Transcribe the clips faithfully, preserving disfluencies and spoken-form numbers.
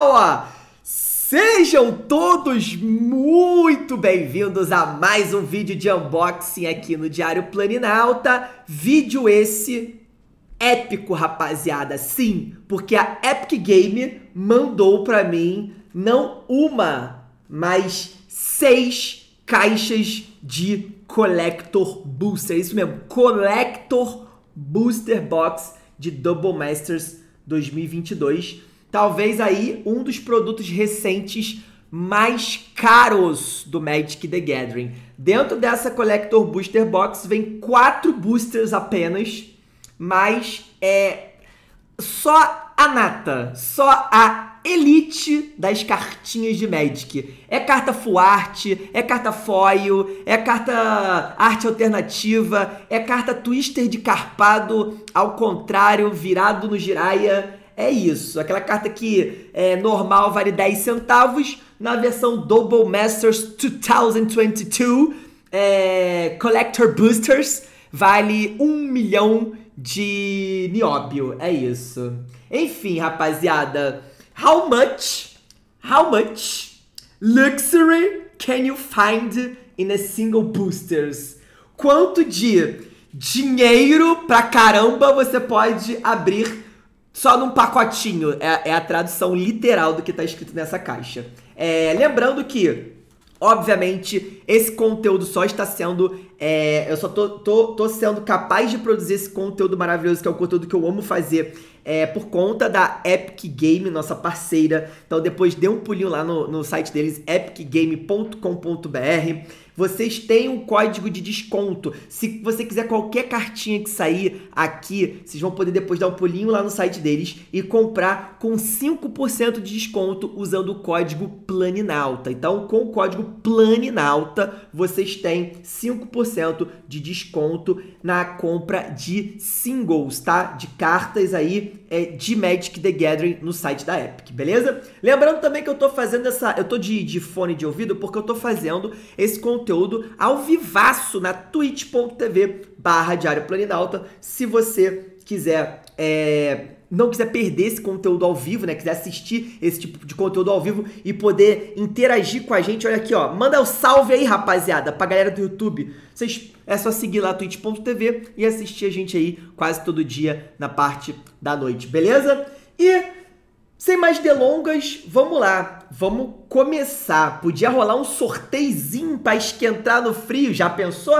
Olá! Sejam todos muito bem-vindos a mais um vídeo de unboxing aqui no Diário Planinauta. Vídeo esse épico, rapaziada, sim, porque a Epic Games mandou pra mim não uma, mas seis caixas de Collector Booster. Isso mesmo, Collector Booster Box de Double Masters dois mil e vinte e dois. Talvez aí um dos produtos recentes mais caros do Magic the Gathering. Dentro dessa Collector Booster Box vem quatro boosters apenas, mas é só a nata, só a elite das cartinhas de Magic. É carta full art, é carta foil, é carta arte alternativa, é carta twister de carpado ao contrário, virado no Jiraiya. É isso, aquela carta que é normal vale dez centavos, na versão Double Masters dois mil e vinte e dois, é, Collector Boosters, vale um milhão de nióbio, é isso. Enfim, rapaziada, how much, how much luxury can you find in a single boosters? Quanto de dinheiro pra caramba você pode abrir só num pacotinho, é, é a tradução literal do que tá escrito nessa caixa. É, lembrando que, obviamente, esse conteúdo só está sendo... É, eu só tô, tô, tô sendo capaz de produzir esse conteúdo maravilhoso, que é o conteúdo que eu amo fazer, é, por conta da Epic Games, nossa parceira. Então depois dê um pulinho lá no, no site deles, epic game ponto com ponto br. Vocês têm um código de desconto. Se você quiser qualquer cartinha que sair aqui, vocês vão poder depois dar um pulinho lá no site deles e comprar com cinco por cento de desconto usando o código Planinauta. Então, com o código Planinauta, vocês têm cinco por cento de desconto na compra de singles, tá? De cartas aí é, de Magic the Gathering no site da Epic, beleza? Lembrando também que eu tô fazendo essa... Eu tô de, de fone de ouvido porque eu tô fazendo esse conteúdo conteúdo ao vivaço na twitch ponto tv barra Diário Planinauta. Se você quiser, é, não quiser perder esse conteúdo ao vivo, né? Quiser assistir esse tipo de conteúdo ao vivo e poder interagir com a gente, olha aqui, ó. Manda um salve aí, rapaziada, pra galera do YouTube. Vocês, é só seguir lá twitch ponto tv e assistir a gente aí quase todo dia na parte da noite, beleza? E... sem mais delongas, vamos lá, vamos começar. Podia rolar um sorteizinho pra esquentar no frio, já pensou?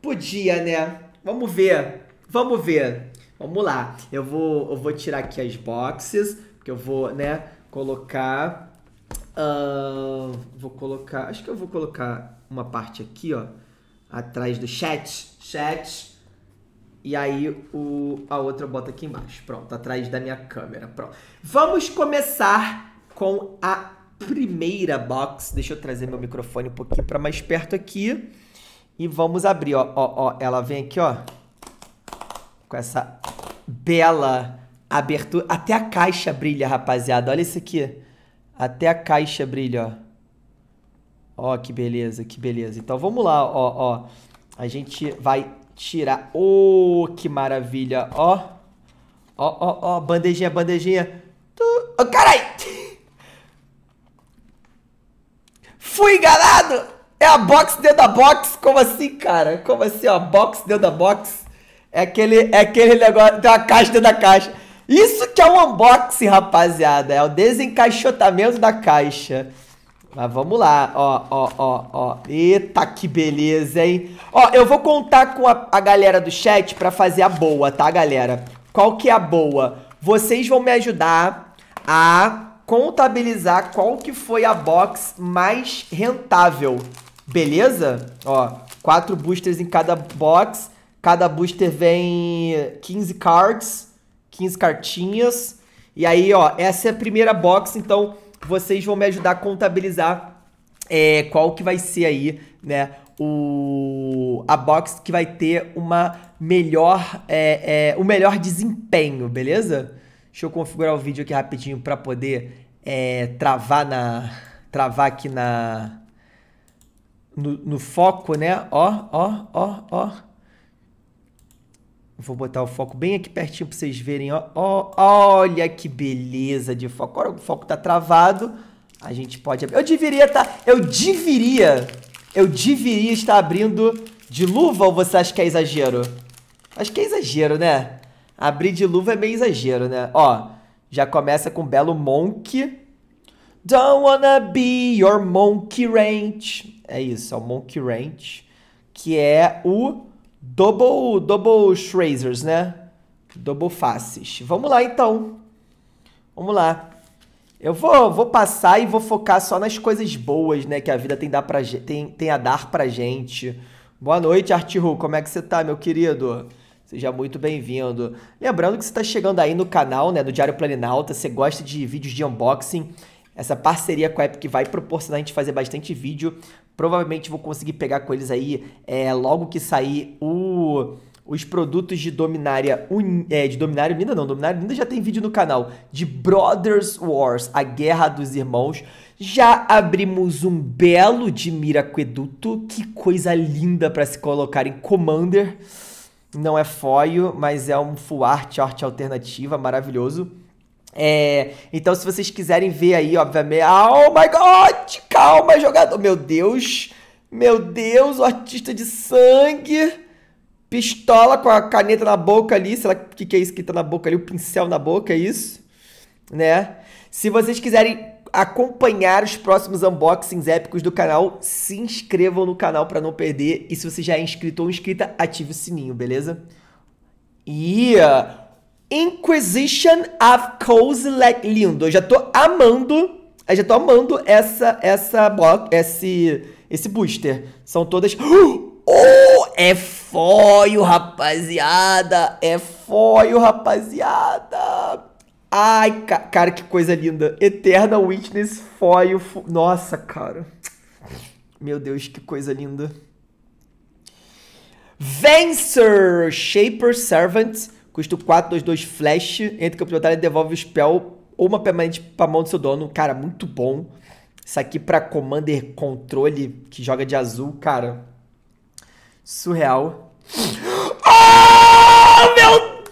Podia, né? Vamos ver, vamos ver. Vamos lá, eu vou, eu vou tirar aqui as boxes, porque eu vou, né, colocar... Uh, vou colocar, acho que eu vou colocar uma parte aqui, ó, atrás do chat, chat... E aí o, a outra bota aqui embaixo, pronto, atrás da minha câmera, pronto. Vamos começar com a primeira box. Deixa eu trazer meu microfone um pouquinho para mais perto aqui. E vamos abrir, ó, ó, ó, ela vem aqui, ó, com essa bela abertura. Até a caixa brilha, rapaziada, olha isso aqui. Até a caixa brilha, ó. Ó, que beleza, que beleza. Então vamos lá, ó, ó, a gente vai... tirar. Oh, que maravilha. Ó. Ó, ó, ó. Bandejinha, bandejinha. Tu... Oh, carai! Fui enganado! É a box dentro da box? Como assim, cara? Como assim, ó? Box dentro da box? É aquele, é aquele negócio... Tem uma caixa dentro da caixa. Isso que é um unboxing, rapaziada. É o desencaixotamento da caixa. Mas vamos lá, ó, ó, ó, ó. Eita, que beleza, hein? Ó, eu vou contar com a, a galera do chat pra fazer a boa, tá, galera? Qual que é a boa? Vocês vão me ajudar a contabilizar qual que foi a box mais rentável, beleza? Ó, quatro boosters em cada box. Cada booster vem quinze cards, quinze cartinhas. E aí, ó, essa é a primeira box, então... vocês vão me ajudar a contabilizar é, qual que vai ser aí, né, o, a box que vai ter uma melhor, é, é, o melhor desempenho, beleza? Deixa eu configurar o vídeo aqui rapidinho para poder é, travar, na, travar aqui na, no, no foco, né? Ó, ó, ó, ó. Vou botar o foco bem aqui pertinho para vocês verem. Ó, ó, olha que beleza de foco. Agora o foco tá travado. A gente pode abrir. Eu deveria estar... Tá, eu deveria... Eu deveria estar abrindo de luva, ou você acha que é exagero? Acho que é exagero, né? Abrir de luva é meio exagero, né? Ó, já começa com um belo Monk. Don't wanna be your Monkey Ranch. É isso, é o Monkey Ranch. Que é o... Double, double Shrazers, né? Double Faces. Vamos lá, então. Vamos lá. Eu vou, vou passar e vou focar só nas coisas boas, né? Que a vida tem, dar pra, tem, tem a dar pra gente. Boa noite, Artiru. Como é que você tá, meu querido? Seja muito bem-vindo. Lembrando que você tá chegando aí no canal, né? Do Diário Planinauta. Você gosta de vídeos de unboxing. Essa parceria com a Epic vai proporcionar a gente fazer bastante vídeo. Provavelmente vou conseguir pegar com eles aí é, logo que sair o, os produtos de Dominária un, é, de Dominária Unida, não, Dominária Unida já tem vídeo no canal, de Brothers Wars, a Guerra dos Irmãos. Já abrimos um belo de Miraqueduto, que coisa linda para se colocar em Commander. Não é foil, mas é um full art, arte alternativa, maravilhoso. É, então se vocês quiserem ver aí, obviamente... Oh my god, calma, jogador! Meu Deus, meu Deus, o artista de sangue, pistola com a caneta na boca ali, sei lá o que, que é isso que tá na boca ali, o pincel na boca, é isso? Né? Se vocês quiserem acompanhar os próximos unboxings épicos do canal, se inscrevam no canal para não perder. E se você já é inscrito ou inscrita, ative o sininho, beleza? E... Yeah. Inquisition of Kozilek, lindo. Eu já tô amando, eu já tô amando essa, essa, esse, esse booster. São todas... Oh, é foil, rapaziada. É foil, rapaziada. Ai, ca cara, que coisa linda. Eternal Witness, foil. Fo Nossa, cara. Meu Deus, que coisa linda. Vencer, Shaper Servant. Custo quatro, dois, dois, flash. Entra em campo de batalha e devolve o spell ou uma permanente pra mão do seu dono. Cara, muito bom. Isso aqui pra Commander Controle, que joga de azul, cara. Surreal. Oh, meu...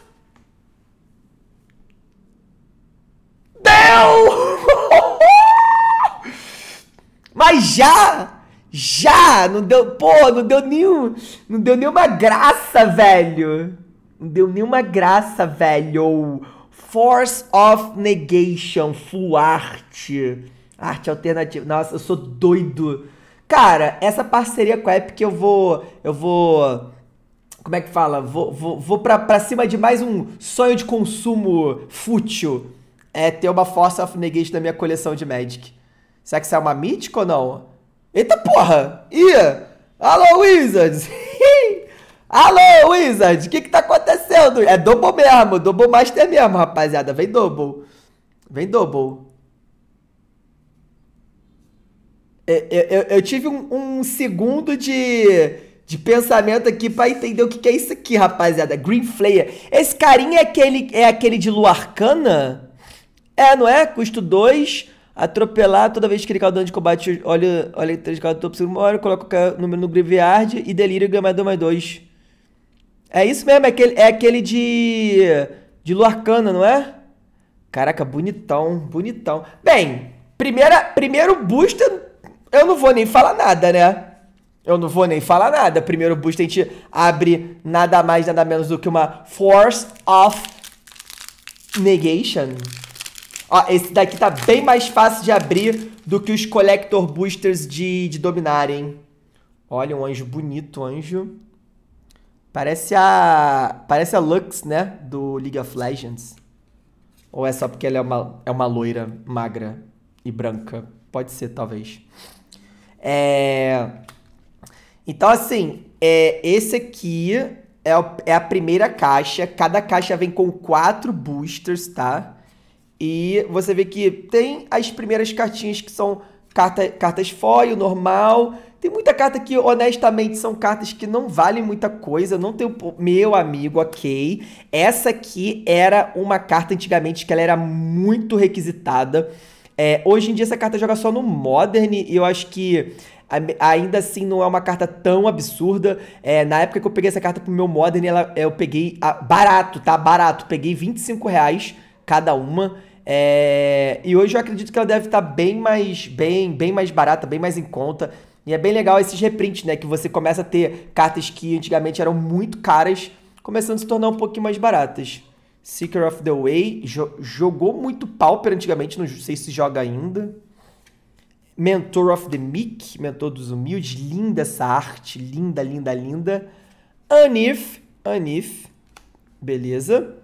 Deus! Mas já... Já! Não deu... Pô, não deu nenhum... Não deu nenhuma graça, velho. Não deu nenhuma graça, velho. Force of Negation, full art. Arte alternativa. Nossa, eu sou doido. Cara, essa parceria com a Epic eu vou... Eu vou... Como é que fala? Vou, vou, vou pra, pra cima de mais um sonho de consumo fútil. É ter uma Force of Negation na minha coleção de Magic. Será que isso é uma mítica ou não? Eita porra! Ih! Alô, Wizards! Alô, Wizard, o que que tá acontecendo? É Double mesmo, Double Master mesmo, rapaziada. Vem Double. Vem Double. Eu, eu, eu tive um, um segundo de, de pensamento aqui pra entender o que que é isso aqui, rapaziada. Green Flayer. Esse carinha é aquele, é aquele de Lorcana? É, não é? Custo dois... Atropelar toda vez que ele causa dano de combate, olha, olha três cartas do topo, segundo hora, coloca o número no graveyard e delírio e ganha mais dois mais dois. É isso mesmo, é aquele, é aquele de, de Lorcana, não é? Caraca, bonitão, bonitão. Bem, primeira, primeiro booster, eu não vou nem falar nada, né? Eu não vou nem falar nada. Primeiro booster a gente abre nada mais, nada menos do que uma Force of Negation. Ó, esse daqui tá bem mais fácil de abrir do que os Collector Boosters de, de Dominar, hein? Olha, um anjo bonito, anjo. Parece a... Parece a Lux, né? Do League of Legends. Ou é só porque ela é uma, é uma loira magra e branca? Pode ser, talvez. É... Então, assim, é, esse aqui é, o, é a primeira caixa. Cada caixa vem com quatro boosters, tá? E você vê que tem as primeiras cartinhas que são carta, cartas foil, normal. Tem muita carta que, honestamente, são cartas que não valem muita coisa. Não tem o... Meu amigo, ok. Essa aqui era uma carta antigamente que ela era muito requisitada. É, hoje em dia essa carta joga só no Modern e eu acho que ainda assim não é uma carta tão absurda. É, na época que eu peguei essa carta pro meu Modern, ela, eu peguei a, barato, tá? Barato. Peguei vinte e cinco reais cada uma. É, e hoje eu acredito que ela deve estar tá bem mais, bem, bem mais barata, bem mais em conta. E é bem legal esses reprints, né? Que você começa a ter cartas que antigamente eram muito caras, começando a se tornar um pouquinho mais baratas. Seeker of the Way. Jo jogou muito Pauper antigamente, não sei se joga ainda. Mentor of the Meek, Mentor dos Humildes. Linda essa arte, linda, linda, linda. Anif, Anif, beleza.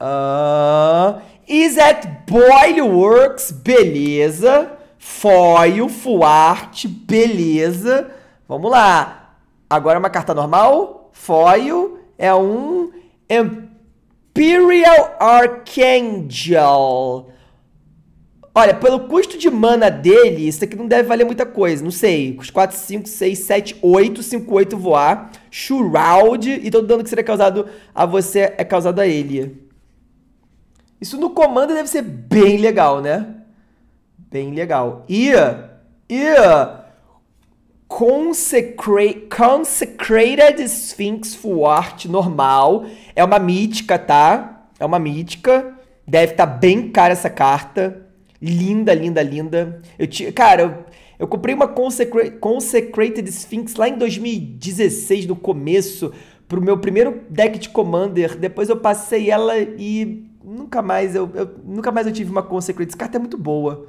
Uh, Is at Boilworks, beleza. Foil, Full Art, beleza. Vamos lá. Agora é uma carta normal. Foil é um Imperial Archangel. Olha, pelo custo de mana dele, isso aqui não deve valer muita coisa. Não sei. Os quatro, cinco, seis, sete, oito. cinco, oito voar. Shroud. E todo dano que seria causado a você é causado a ele. Isso no comando deve ser bem legal, né? Bem legal. E. E. Consecra Consecrated Sphinx Full Art normal. É uma mítica, tá? É uma mítica. Deve estar bem cara essa carta. Linda, linda, linda. Eu tinha, cara, eu, eu comprei uma Consecra Consecrated Sphinx lá em dois mil e dezesseis, no começo, pro meu primeiro deck de Commander. Depois eu passei ela e nunca mais eu, eu nunca mais eu tive uma Consecrated. Essa carta é muito boa.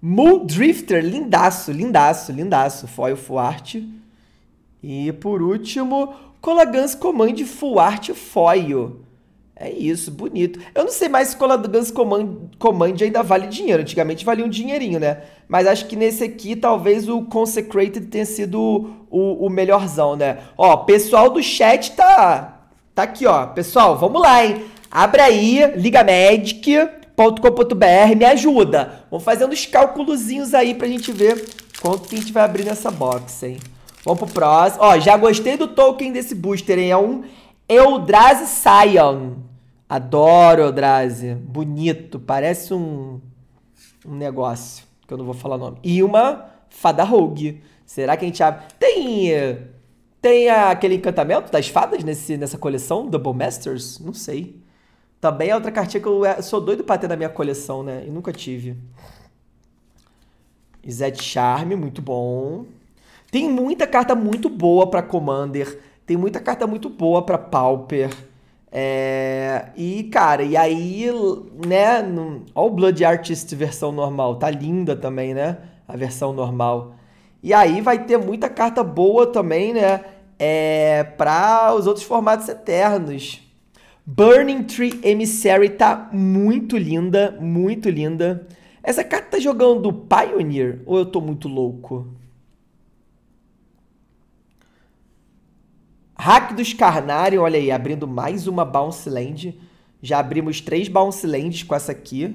Moon Drifter, lindaço, lindaço, lindaço. Foil Full Art. E por último, Colagans Command Full Art Foil. É isso, bonito. Eu não sei mais se Colagans Command, Command ainda vale dinheiro. Antigamente valia um dinheirinho, né? Mas acho que nesse aqui, talvez o Consecrated tenha sido o, o melhorzão, né? Ó, pessoal do chat tá, tá aqui, ó. Pessoal, vamos lá, hein? Abre aí, liga magic ponto com ponto br, me ajuda. Vamos fazendo uns calculozinhos aí pra gente ver quanto que a gente vai abrir nessa box, hein? Vamos pro próximo. Ó, já gostei do token desse booster, hein? É um Eldrazi Scion. Adoro Eldrazi. Bonito. Parece um, um negócio, que eu não vou falar o nome. E uma fada rogue. Será que a gente abre... Tem, tem aquele encantamento das fadas nesse, nessa coleção? Double Masters? Não sei. Também é outra cartinha que eu sou doido pra ter na minha coleção, né? E nunca tive. Zed Charme, muito bom. Tem muita carta muito boa pra Commander. Tem muita carta muito boa pra Pauper. É, e, cara, e aí, né, no, ó o Blood Artist versão normal, tá linda também, né, a versão normal. E aí vai ter muita carta boa também, né, é, pra os outros formatos eternos. Burning Tree Emissary tá muito linda, muito linda. Essa carta tá jogando Pioneer ou eu tô muito louco? Hack dos Carnarium, olha aí, abrindo mais uma Bounce Land. Já abrimos três Bounce Lands com essa aqui.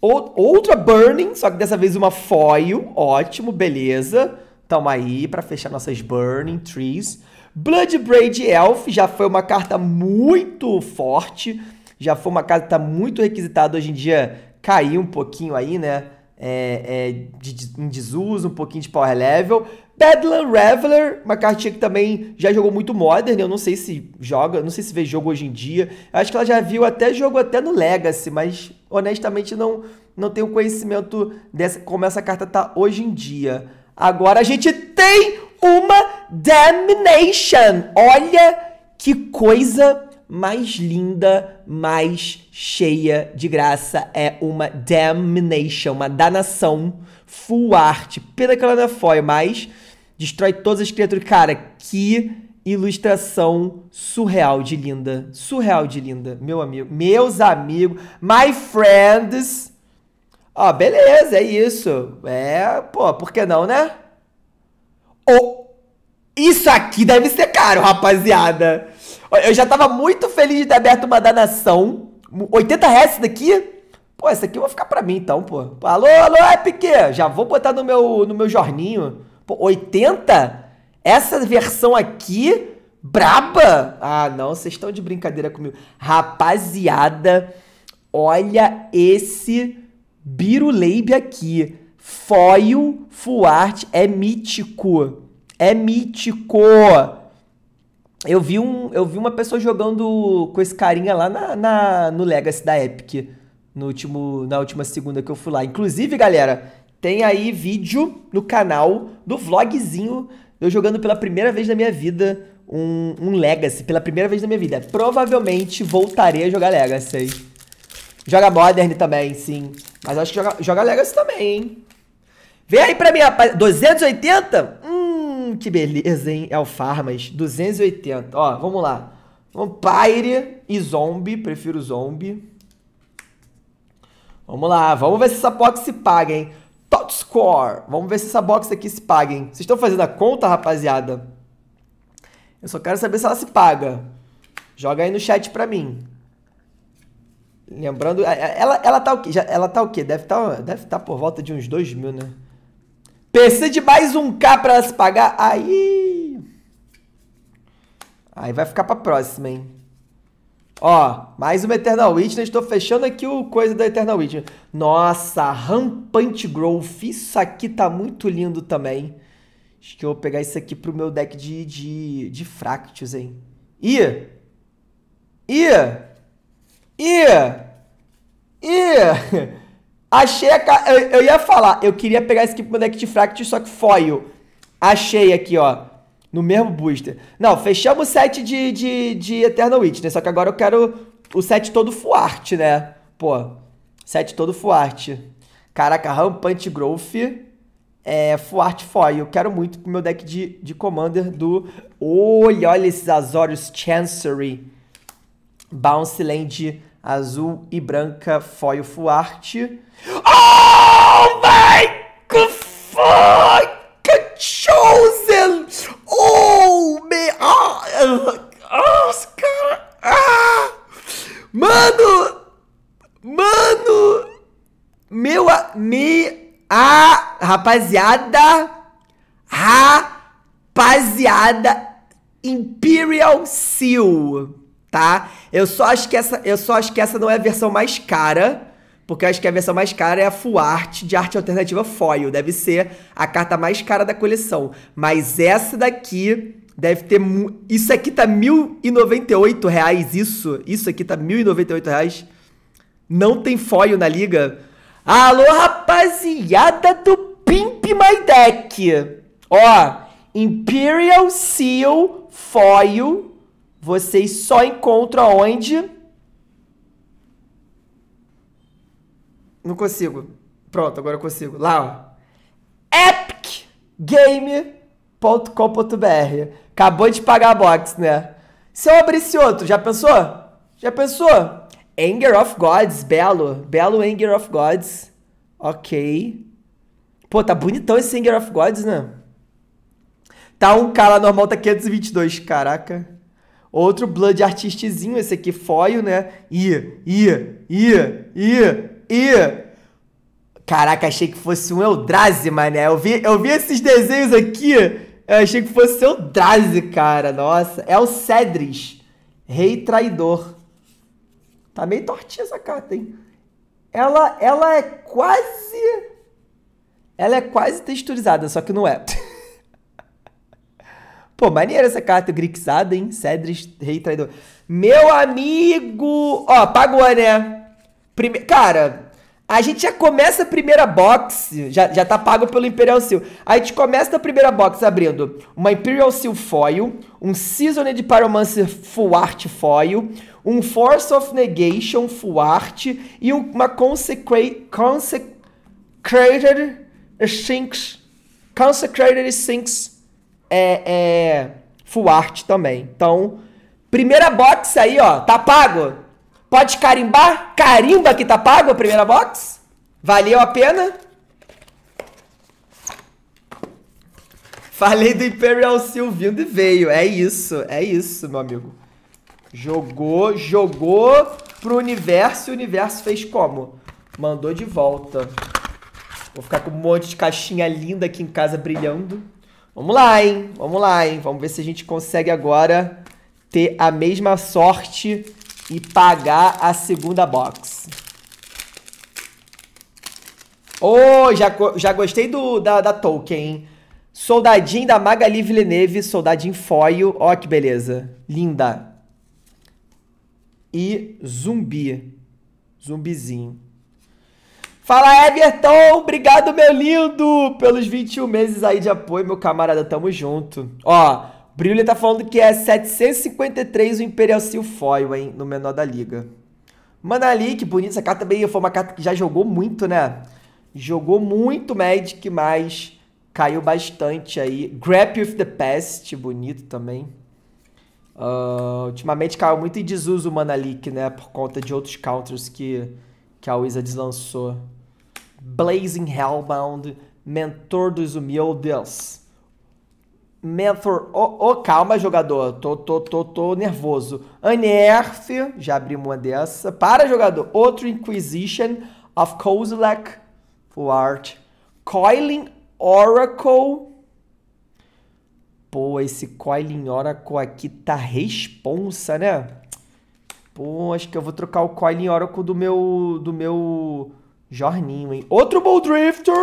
Outra Burning, só que dessa vez uma Foil. Ótimo, beleza. Tamo aí pra fechar nossas Burning Trees. Bloodbraid Elf já foi uma carta muito forte. Já foi uma carta muito requisitada. Hoje em dia caiu um pouquinho aí, né? É, é, de, de, em desuso, um pouquinho de power level. Bedlam Reveler, uma cartinha que também já jogou muito Modern, eu não sei se joga, não sei se vê jogo hoje em dia. Eu acho que ela já viu até jogo até no Legacy, mas honestamente não, não tenho conhecimento dessa, como essa carta tá hoje em dia. Agora a gente tem uma Damnation, olha que coisa mais linda, mais cheia de graça. É uma Damnation, uma danação full art. Pena que ela não é foil, mas destrói todas as criaturas. Cara, que ilustração surreal de linda. Surreal de linda, meu amigo. Meus amigos, my friends. Ó, beleza, é isso. É, pô, por que não, né? Oh, isso aqui deve ser caro, rapaziada. Eu já tava muito feliz de ter aberto uma danação. oitenta reais daqui? Pô, essa aqui eu vou ficar pra mim então, pô. Alô, alô, Epic! Já vou botar no meu, no meu jorninho. Pô, oitenta? Essa versão aqui braba? Ah, não, vocês estão de brincadeira comigo. Rapaziada, olha esse Biruleibe aqui. Foil Full Art é mítico. É mítico. Eu vi, um, eu vi uma pessoa jogando com esse carinha lá na, na, no Legacy da Epic. No último, na última segunda que eu fui lá. Inclusive, galera, tem aí vídeo no canal do vlogzinho. Eu jogando pela primeira vez na minha vida um, um Legacy. Pela primeira vez na minha vida. Provavelmente voltarei a jogar Legacy, hein? Joga Modern também, sim. Mas acho que joga, joga Legacy também, hein? Vem aí pra mim, rapaz. duzentos e oitenta? Hum, que beleza, hein? É o Farmas. duzentos e oitenta. Ó, vamos lá. Vampire e Zombie. Prefiro Zombie. Vamos lá, vamos ver se essa box se paga, hein? Top Score. Vamos ver se essa box aqui se paga, hein? Vocês estão fazendo a conta, rapaziada? Eu só quero saber se ela se paga. Joga aí no chat pra mim. Lembrando, ela, ela tá o quê? Ela tá o quê? Deve tá, deve tá por volta de uns dois mil, né? Precisa de mais um K pra ela se pagar. Aí... Aí vai ficar pra próxima, hein? Ó, mais uma Eternal Witness. Tô fechando aqui o coisa da Eternal Witness. Nossa, Rampant Growth. Isso aqui tá muito lindo também. Acho que eu vou pegar isso aqui pro meu deck de, de, de Fractus, hein? Ih! Ih! Ih! Ih! Achei a ca... eu, eu ia falar, eu queria pegar esse aqui pro meu deck de Fractus, só que foil. Achei aqui, ó. No mesmo booster. Não, fechamos o set de, de, de Eternal Witness, né? Só que agora eu quero o set todo full art, né? Pô, set todo full art. Caraca, Rampant Growth é full art foil. Eu quero muito pro meu deck de, de Commander do... Olha, olha esses Azorius Chancery. Bounce Land azul e branca foil full art. Oh my God! Chosen! Oh, me... Ah, ah, cara... Ah! Mano! Mano! Meu... A... Me... Ah! Rapaziada! Rapaziada! Imperial Seal! Tá? Eu só acho que essa... Eu só acho que essa não é a versão mais cara... Porque eu acho que a versão mais cara é a Full Art de arte alternativa foil. Deve ser a carta mais cara da coleção. Mas essa daqui deve ter... Mu... Isso aqui tá mil e noventa e oito reais, isso? Isso aqui tá mil e noventa e oito reais. Não tem foil na liga. Alô, rapaziada do Pimp My Deck. Ó, Imperial Seal foil. Vocês só encontram onde... Não consigo. Pronto, agora eu consigo. Lá, ó. epic game ponto com ponto br. Acabou de pagar a box, né? Se eu abrir esse outro, já pensou? Já pensou? Anger of Gods, belo. Belo Anger of Gods. Ok. Pô, tá bonitão esse Anger of Gods, né? Tá um cara normal, tá quinhentos e vinte e dois. Caraca. Outro Blood Artistzinho, esse aqui foil, né? Ih, ih, ih, ih. E... Caraca, achei que fosse um Eldrazi, mané. Eu vi, eu vi esses desenhos aqui, eu achei que fosse Eldrazi, cara. Nossa, é o Cedris, Rei Traidor. Tá meio tortinha essa carta, hein? Ela, ela é quase... Ela é quase texturizada, só que não é. Pô, maneira essa carta grixada, hein? Cedris, Rei Traidor. Meu amigo... Ó, pagou, né? Prime... Cara, a gente já começa a primeira box, já, já tá pago pelo Imperial Seal. A gente começa na primeira box abrindo uma Imperial Seal foil, um Seasoned Pyromancer full art foil, um Force of Negation full art e uma Consecrated Consecrated Sinks Consecrated Sinks é, é, full art também. Então, primeira box aí, ó, tá pago. Pode carimbar? Carimba que tá pago a primeira box? Valeu a pena? Falei do Imperial Seal vindo e veio. É isso, é isso, meu amigo. Jogou, jogou pro universo e o universo fez como? Mandou de volta. Vou ficar com um monte de caixinha linda aqui em casa brilhando. Vamos lá, hein? Vamos lá, hein? Vamos ver se a gente consegue agora ter a mesma sorte e pagar a segunda box. Oh, já, já gostei do, da, da token, hein? Soldadinho da Magali Villeneuve, soldadinho foil. Ó, que beleza. Linda. E zumbi. Zumbizinho. Fala, Everton! Obrigado, meu lindo, pelos vinte e um meses aí de apoio, meu camarada. Tamo junto. Ó, Brilha tá falando que é setecentos e cinquenta e três o Imperial Seal foil, hein? No menor da liga. Manali, que bonita. Essa carta também foi uma carta que já jogou muito, né? Jogou muito Magic, mas caiu bastante aí. Grapple with the Past, bonito também. Uh, ultimamente caiu muito em desuso o Mana Leak, né? Por conta de outros counters que, que a Wizards lançou. Blazing Hellbound, Mentor dos Humildes. Mentor... Oh, oh, calma, jogador. Tô, tô, tô, tô nervoso. Unearth, já abrimos uma dessa. Para, jogador. Outro Inquisition of Kozilek. Full Art. Coiling Oracle. Pô, esse Coiling Oracle aqui tá responsa, né? Pô, acho que eu vou trocar o Coiling Oracle do meu... do meu... Jorninho, hein? Outro Ball Drifter!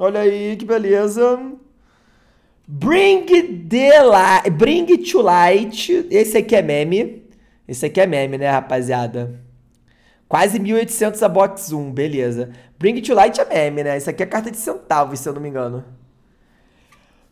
Olha aí, que beleza! Bring, the li Bring to Light. Esse aqui é meme. Esse aqui é meme, né, rapaziada? Quase mil e oitocentos a box um, beleza. Bring to Light é meme, né? Isso aqui é carta de centavos, se eu não me engano.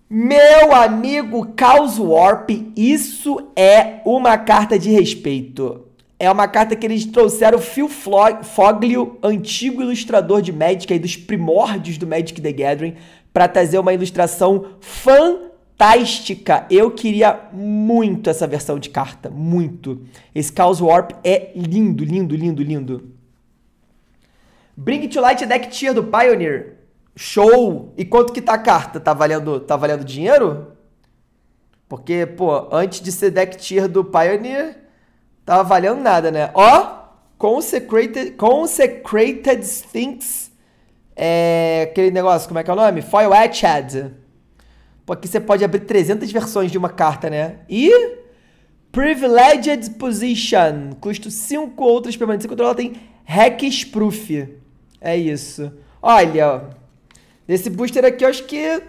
Meu amigo Chaos Warp, isso é uma carta de respeito. É uma carta que eles trouxeram o Phil Foglio, antigo ilustrador de Magic, aí dos primórdios do Magic the Gathering, para trazer uma ilustração fantástica. Eu queria muito essa versão de carta, muito. Esse Chaos Warp é lindo, lindo, lindo, lindo. Bring to Light Deck Tier do Pioneer. Show! E quanto que tá a carta? Tá valendo, tá valendo dinheiro? Porque, pô, antes de ser deck tier do Pioneer, tava valendo nada, né? Ó, Consecrated, Consecrated Sphinx, é, aquele negócio, como é que é o nome? Foil Etched. Porque você pode abrir trezentas versões de uma carta, né? E Privileged Position, custo cinco outras permanentes. Enquanto ela tem Hexproof. É isso. Olha, nesse booster aqui eu acho que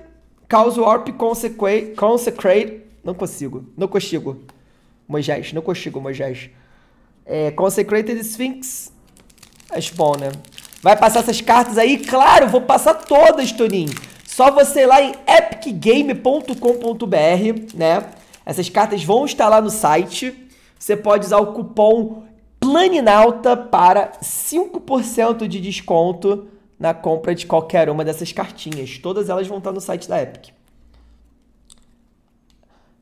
Chaos Warp Consecrate, Consecrate, não consigo, não consigo, Moisés, não consigo, Moisés. É, Consecrated Sphinx, acho bom, né? Vai passar essas cartas aí? Claro, vou passar todas, Toninho. Só você ir lá em epic game ponto com ponto br, né? Essas cartas vão estar lá no site, você pode usar o cupom Planinauta para cinco por cento de desconto na compra de qualquer uma dessas cartinhas. Todas elas vão estar no site da Epic.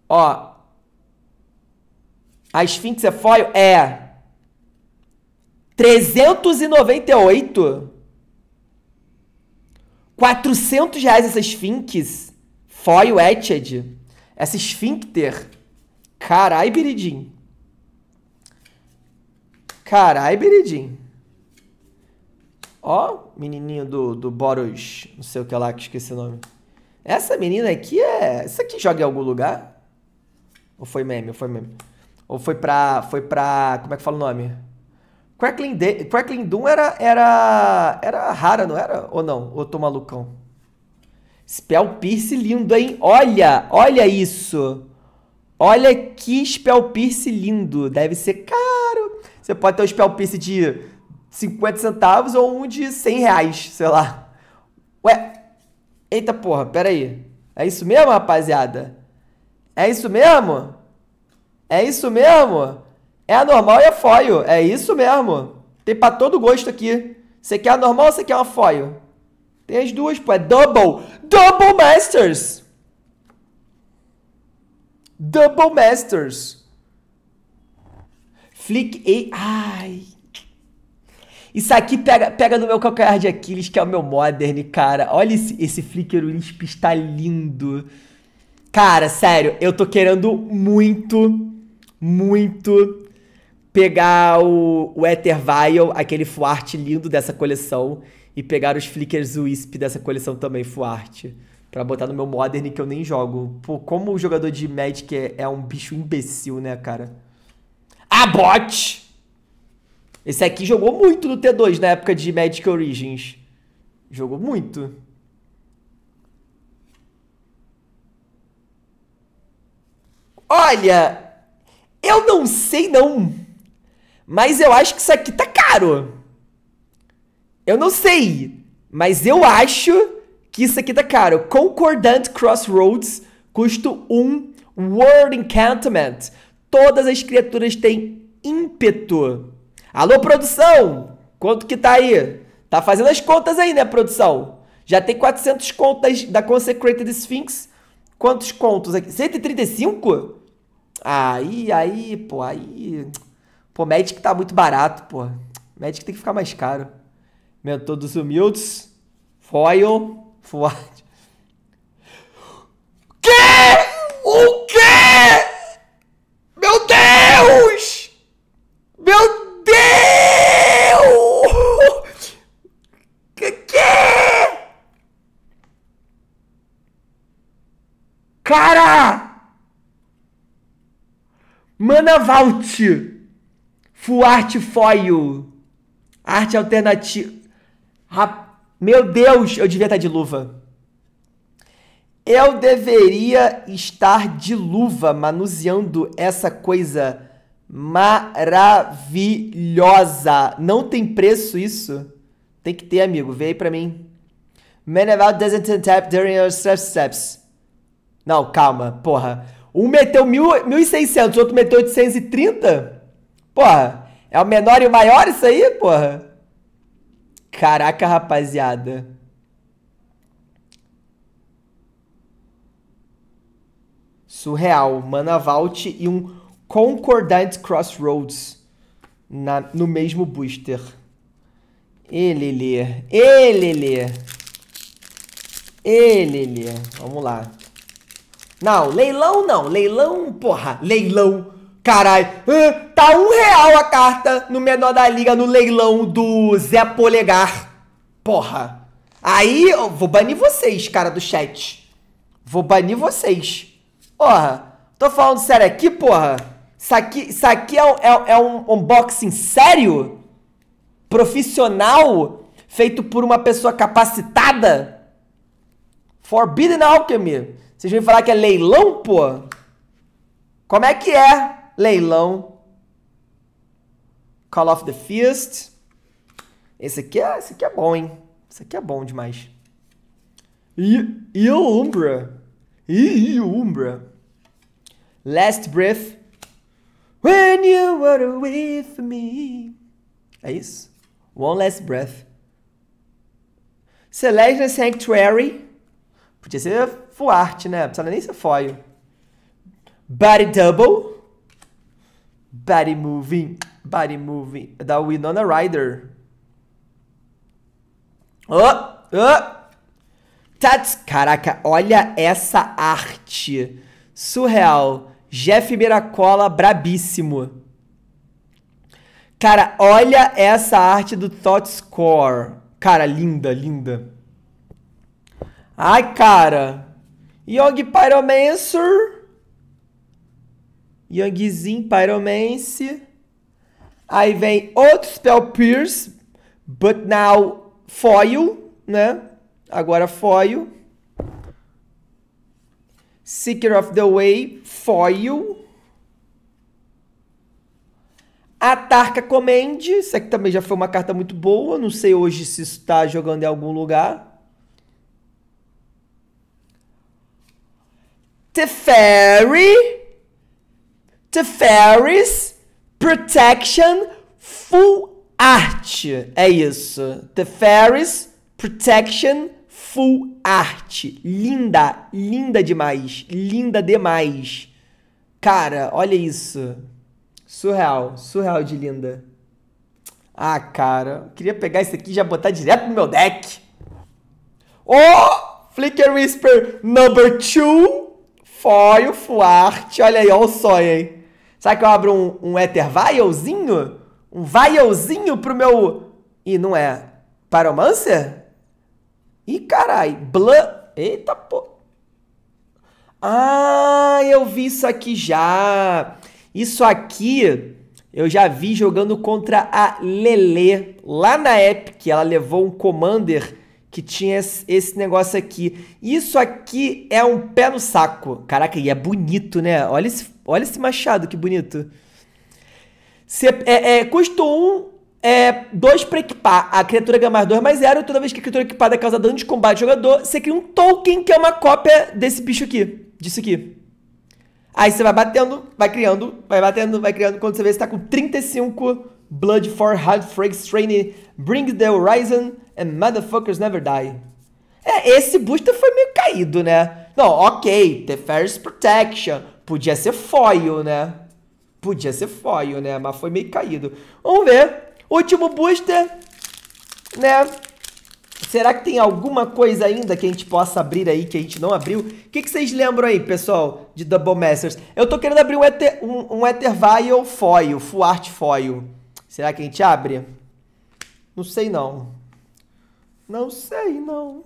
Ó. A Sphinx é foil? É. trezentos e noventa e oito. quatrocentos reais essa Sphinx. Foil etched. Essa Sphincter. Carai, biridim. Carai, biridim. Ó, oh, menininho do, do Boros, não sei o que lá, que esqueci o nome. Essa menina aqui é... Isso aqui joga em algum lugar? Ou foi meme, ou foi meme. Ou foi pra... Foi pra... Como é que fala o nome? Crackling, De... Crackling Doom era... Era... Era rara, não era? Ou não? Ou tô malucão? Spell Pierce lindo, hein? Olha! Olha isso! Olha que Spell Pierce lindo! Deve ser caro! Você pode ter um Spell Pierce de... cinquenta centavos ou um de cem reais, sei lá. Ué, eita porra, pera aí. É isso mesmo, rapaziada? É isso mesmo? É isso mesmo? É a normal e a foil, é isso mesmo. Tem pra todo gosto aqui. Você quer a normal ou você quer uma foil? Tem as duas, pô, é double. Double Masters. Double Masters. Flick e... Ai... Isso aqui pega, pega no meu calcanhar de Aquiles, que é o meu Modern, cara. Olha esse, esse Flicker Wisp está lindo. Cara, sério, eu tô querendo muito, muito pegar o, o Ether Vial, aquele Full Art lindo dessa coleção, e pegar os Flickers Wisp dessa coleção também, Full Art. pra botar no meu Modern que eu nem jogo. Pô, como o jogador de Magic é, é um bicho imbecil, né, cara? A bot! Esse aqui jogou muito no T dois na época de Magic Origins. Jogou muito. Olha, eu não sei não, mas eu acho que isso aqui tá caro. Eu não sei, mas eu acho que isso aqui tá caro. Concordant Crossroads, custo um, Word Enchantment. Todas as criaturas têm ímpeto. Alô, produção, quanto que tá aí? Tá fazendo as contas aí, né, produção? Já tem quatrocentos contas da Consecrated Sphinx. Quantos contos aqui? cento e trinta e cinco? Aí, aí, pô, aí... Pô, Magic tá muito barato, pô. Magic tem que ficar mais caro. Mentor dos Humildes. Foil. Forte. Quê? O quê? Meu Deus! Meu Deus! Que quê? Cara! Mana Vault, Full Art Foil, arte alternativa. Rap... Meu Deus, eu devia estar de luva. Eu deveria estar de luva manuseando essa coisa maravilhosa. Não tem preço isso? Tem que ter, amigo. Vê aí pra mim. Mana Vault doesn't untap during your steps. Não, calma, porra. Um meteu mil e seiscentos, o outro meteu oitocentos e trinta? Porra, é o menor e o maior isso aí, porra? Caraca, rapaziada. Surreal. Mana Vault e um Concordant Crossroads na, no mesmo booster. Elele. Elele. Elele. Vamos lá. Não, leilão não, leilão, porra, leilão, caralho, ah, tá um real a carta no menor da liga no leilão do Zé Polegar, porra, aí eu vou banir vocês, cara do chat, vou banir vocês, porra, tô falando sério aqui, porra, isso aqui, isso aqui é, é, é um unboxing sério, profissional, feito por uma pessoa capacitada, Forbidden Alchemy. Vocês vão falar que é leilão, pô? Como é que é leilão? Call of the Fist. Esse aqui é, esse aqui é bom, hein? Esse aqui é bom demais. E, e o Umbra. E, e o Umbra. Last Breath. When you were away from me. É isso? One Last Breath. Celestial Sanctuary. Podia ser full art, né? Não precisa nem ser foil. Body Double. Body Moving. Body Moving. Da Winona Ryder. Oh! Oh! Tats. Caraca, olha essa arte. Surreal. Jeff Miracola, brabíssimo. Cara, olha essa arte do Thought Score. Cara, linda, linda. Ai, cara. Young Pyromancer. Youngzinho Pyromancer. Aí vem outro Spell Pierce. But now foil, né? Agora foil. Seeker of the Way, foil. Atarca Command. Isso aqui também já foi uma carta muito boa. Não sei hoje se isso tá jogando em algum lugar. Teferi, Teferi's Protection Full Art. É isso. Teferi's Protection Full Art. Linda, linda demais. Linda demais. Cara, olha isso. Surreal, surreal de linda. Ah, cara. Eu queria pegar isso aqui e já botar direto no meu deck. Oh! Flicker Whisper number two. Foil, full art. Olha aí, olha o sonho, hein? Será que eu abro um, um Ether Vialzinho? Um Vialzinho pro meu... Ih, não é. Pyromancer? Ih, carai. Bla... Eita, pô. Ah, eu vi isso aqui já. Isso aqui eu já vi jogando contra a Lelê. Lá na Epic, ela levou um Commander que tinha esse negócio aqui. Isso aqui é um pé no saco. Caraca, e é bonito, né? Olha esse, olha esse machado, que bonito. Cê, é, é, custou um... É, dois pra equipar, a criatura ganha mais dois mais zero, toda vez que a criatura equipada causa dano de combate ao jogador, você cria um token que é uma cópia desse bicho aqui, disso aqui. Aí você vai batendo, vai criando, vai batendo, vai criando, quando você vê você tá com trinta e cinco Blood for Hard Freaks Trainee, Bring the Horizon and Motherfuckers Never Die. É, esse booster foi meio caído, né? Não, ok, The Fair's Protection, podia ser foil, né? Podia ser foil, né? Mas foi meio caído. Vamos ver. Último booster, né? Será que tem alguma coisa ainda que a gente possa abrir aí, que a gente não abriu? O que, que vocês lembram aí, pessoal, de Double Masters? Eu tô querendo abrir um Ether, um, um Ether Vial Foil, Full Art Foil. Será que a gente abre? Não sei, não. Não sei, não.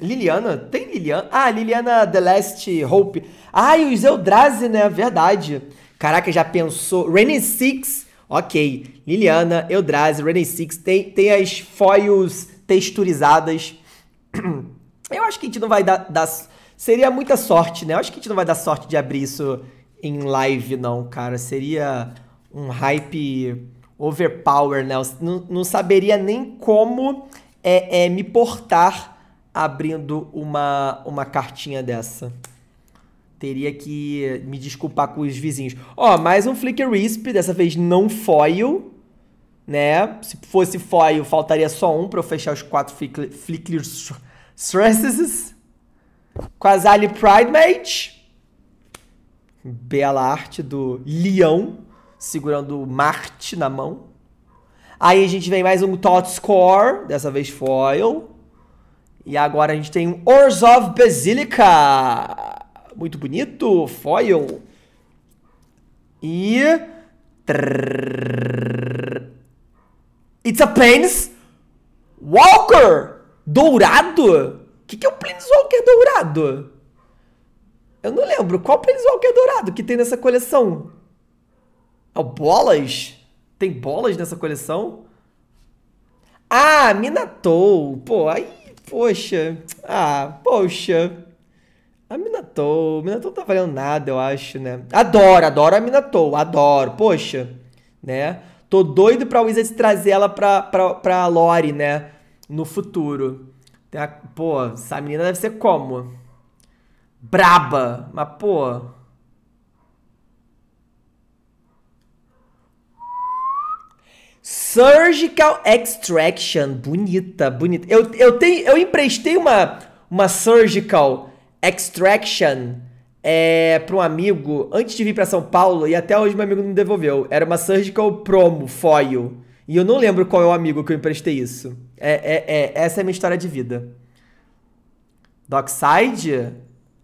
Liliana? Tem Liliana? Ah, Liliana The Last Hope. Ah, e os Eldrazi, né? Verdade. Caraca, já pensou. Rainy Six... Ok, Liliana, Eldrazi, Renei Six, tem, tem as foils texturizadas. Eu acho que a gente não vai dar, dar... Seria muita sorte, né? Eu acho que a gente não vai dar sorte de abrir isso em live, não, cara. Seria um hype overpower, né? Eu não, não saberia nem como é, é, me portar abrindo uma, uma cartinha dessa. Teria que me desculpar com os vizinhos. Ó, oh, mais um Flicker Wisp, dessa vez não foil, né? Se fosse foil, faltaria só um pra eu fechar os quatro Flicker Stresses. Quasali Pride Mage. Bela arte do leão, segurando Marte na mão. Aí a gente vem mais um Tot Score, dessa vez foil. E agora a gente tem um Ors of Basilica. Muito bonito, foil. E... It's a Planeswalker dourado? O que, que é um Planeswalker dourado? Eu não lembro. Qual Planeswalker dourado que tem nessa coleção? É o Bolas? Tem Bolas nessa coleção? Ah, Minatou. Pô, aí, poxa. Ah, poxa. A Minatou, a Minatou não tá valendo nada, eu acho, né? Adoro, adoro a Minatou, adoro, poxa, né? Tô doido pra Wizards trazer ela pra, pra, pra lore, né? No futuro. Tem a, pô, essa menina deve ser como? Braba, mas pô... Surgical Extraction, bonita, bonita. Eu, eu, tenho, eu emprestei uma, uma Surgical... Extraction é, para um amigo antes de vir para São Paulo e até hoje meu amigo não me devolveu. Era uma Surgical Promo Foil e eu não lembro qual é o amigo que eu emprestei isso. É, é, é, essa é a minha história de vida. Dockside?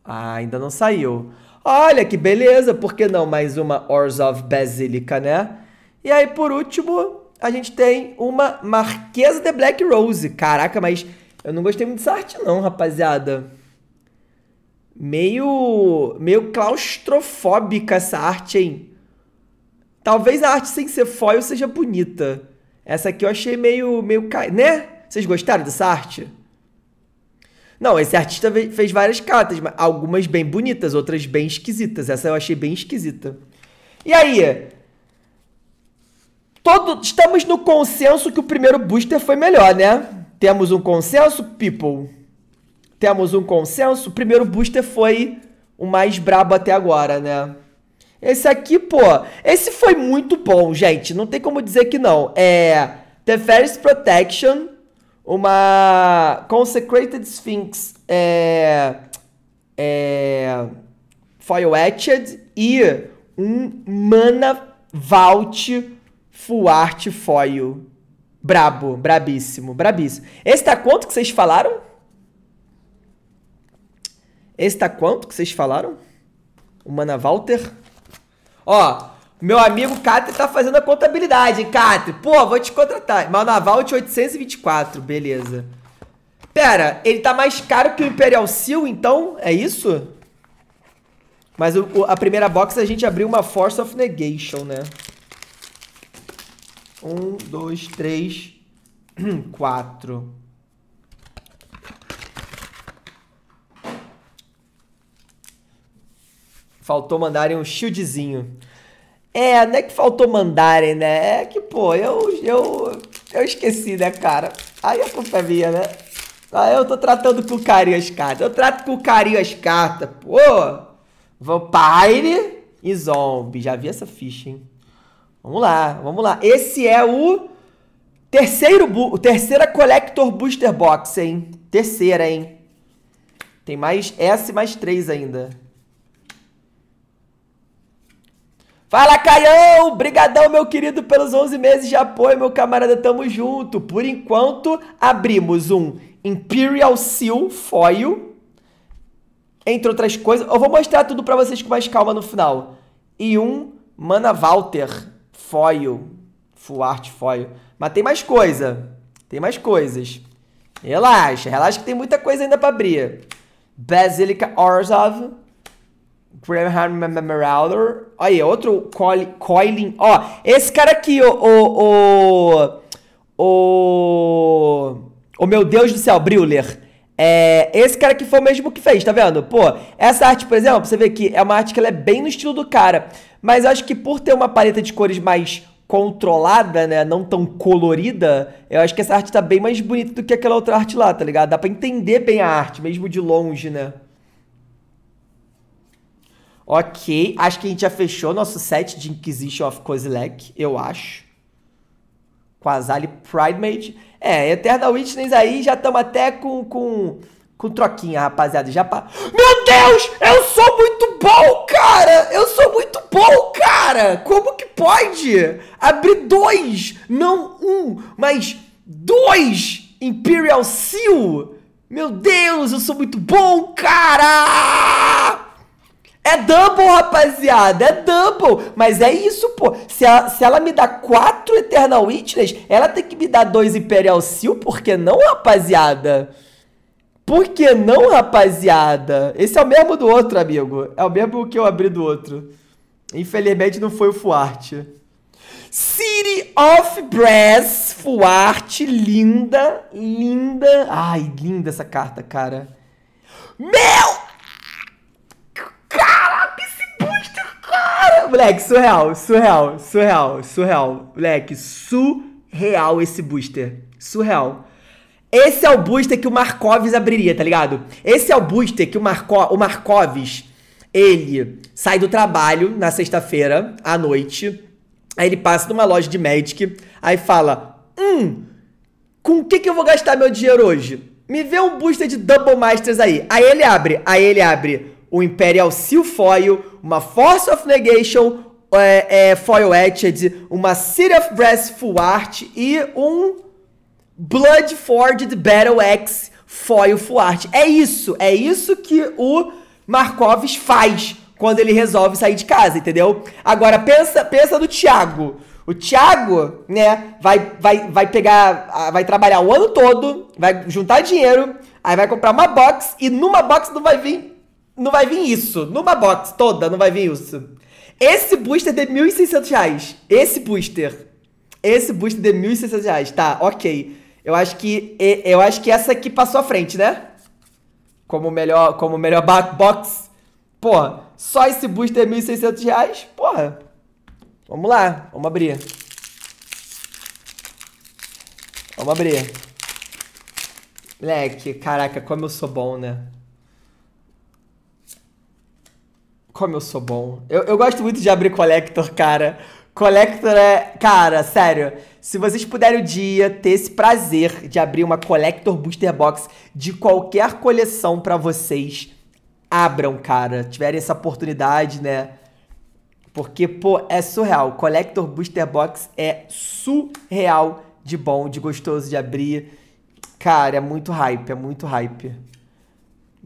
Ah, ainda não saiu. Olha que beleza, por que não? Mais uma Ors of Basilica, né? E aí por último a gente tem uma Marquesa de Black Rose. Caraca, mas eu não gostei muito dessa arte não, rapaziada. Meio, meio claustrofóbica essa arte, hein? Talvez a arte sem ser foil seja bonita. Essa aqui eu achei meio... meio ca... Né? Vocês gostaram dessa arte? Não, esse artista fez várias cartas. Algumas bem bonitas, outras bem esquisitas. Essa eu achei bem esquisita. E aí? Todo... Estamos no consenso que o primeiro booster foi melhor, né? Temos um consenso, people? Temos um consenso. O primeiro booster foi o mais brabo até agora, né? Esse aqui, pô... Esse foi muito bom, gente. Não tem como dizer que não. É... The Fair's Protection. Uma... Consecrated Sphinx. É... É... Foil Etched. E um Mana Vault Full Art Foil. Brabo. Brabíssimo. Brabíssimo. Esse tá quanto que vocês falaram? Esse tá quanto que vocês falaram? O Mana Walter? Ó, meu amigo Catre tá fazendo a contabilidade, hein, Catre? Pô, vou te contratar. Mana Walter oitocentos e vinte e quatro, beleza. Pera, ele tá mais caro que o Imperial Seal, então? É isso? Mas o, o, a primeira box a gente abriu uma Force of Negation, né? Um, dois, três, quatro. Faltou mandarem um shieldzinho. É, não é que faltou mandarem, né? É que, pô, eu, eu, eu esqueci, né, cara? Aí a culpa é minha, né? Ah, eu tô tratando com carinho as cartas. Eu trato com carinho as cartas, pô. Vampire e Zombie. Já vi essa ficha, hein? Vamos lá, vamos lá. Esse é o terceiro... Bu terceira Collector Booster Box, hein? Terceira, hein? Tem mais S e mais três ainda. Fala, Caião! Obrigadão, meu querido, pelos onze meses de apoio, meu camarada. Tamo junto. Por enquanto, abrimos um Imperial Seal Foil, entre outras coisas. Eu vou mostrar tudo pra vocês com mais calma no final. E um Mana Walter Foil. Full Art Foil. Mas tem mais coisa. Tem mais coisas. Relaxa, relaxa que tem muita coisa ainda pra abrir. Basilica Orzhov. Graham Emeralder. Aí, outro Coiling. Ó, esse cara aqui, o... O... o, o Oh, meu Deus do céu, Briller. É, esse cara aqui foi o mesmo que fez, tá vendo? Pô, essa arte, por exemplo, você vê que é uma arte que ela é bem no estilo do cara. Mas eu acho que por ter uma paleta de cores mais controlada, né? Não tão colorida, eu acho que essa arte tá bem mais bonita do que aquela outra arte lá, tá ligado? Dá pra entender bem a arte, mesmo de longe, né? Ok, acho que a gente já fechou nosso set de Inquisition of Kozilek, eu acho. Quasali Pridemage. É, Eternal Witness aí, já estamos até com, com, com troquinha, rapaziada. Já pa... Meu Deus! Eu sou muito bom, cara! Eu sou muito bom, cara! Como que pode? Abri dois, não um, mas dois Imperial Seal! Meu Deus, eu sou muito bom, cara! É double, rapaziada, é double. Mas é isso, pô. Se ela, se ela me dá quatro Eternal Witness, ela tem que me dar dois Imperial Seal. Por que não, rapaziada? Por que não, rapaziada? Esse é o mesmo do outro, amigo. É o mesmo que eu abri do outro. Infelizmente, não foi o Full Art. City of Brass, Full Art, linda, linda. Ai, linda essa carta, cara. Meu... Caraca, esse booster, cara! Moleque, surreal, surreal, surreal, surreal. Moleque, surreal esse booster. Surreal. Esse é o booster que o Markovs abriria, tá ligado? Esse é o booster que o, Marco, o Markovs, ele sai do trabalho na sexta-feira, à noite. Aí ele passa numa loja de Magic. Aí fala, hum, com o que que eu vou gastar meu dinheiro hoje? Me vê um booster de Double Masters aí. Aí ele abre, aí ele abre... o Imperial Seal Foil, uma Force of Negation, é, é, Foil Etched, uma City of Brass Full Art e um Bloodforged Battle Axe Foil Full Art. É isso, é isso que o Markovs faz quando ele resolve sair de casa, entendeu? Agora, pensa, pensa no Thiago. O Thiago, né, vai, vai, vai pegar, vai trabalhar o ano todo, vai juntar dinheiro, aí vai comprar uma box e numa box não vai vir... Não vai vir isso. Numa box toda, não vai vir isso. Esse booster de mil e seiscentos reais. Esse booster. Esse booster de mil e seiscentos reais. Tá, ok. Eu acho que eu acho que essa aqui passou à frente, né? Como melhor, como melhor box. Porra, só esse booster de mil e seiscentos reais? Porra. Vamos lá. Vamos abrir. Vamos abrir. Moleque, caraca, como eu sou bom, né? Como eu sou bom. Eu, eu gosto muito de abrir Collector, cara. Collector é... Cara, sério. Se vocês puderem um dia ter esse prazer de abrir uma Collector Booster Box de qualquer coleção pra vocês, abram, cara. Tiverem essa oportunidade, né? Porque, pô, é surreal. Collector Booster Box é surreal de bom, de gostoso de abrir. Cara, é muito hype, é muito hype.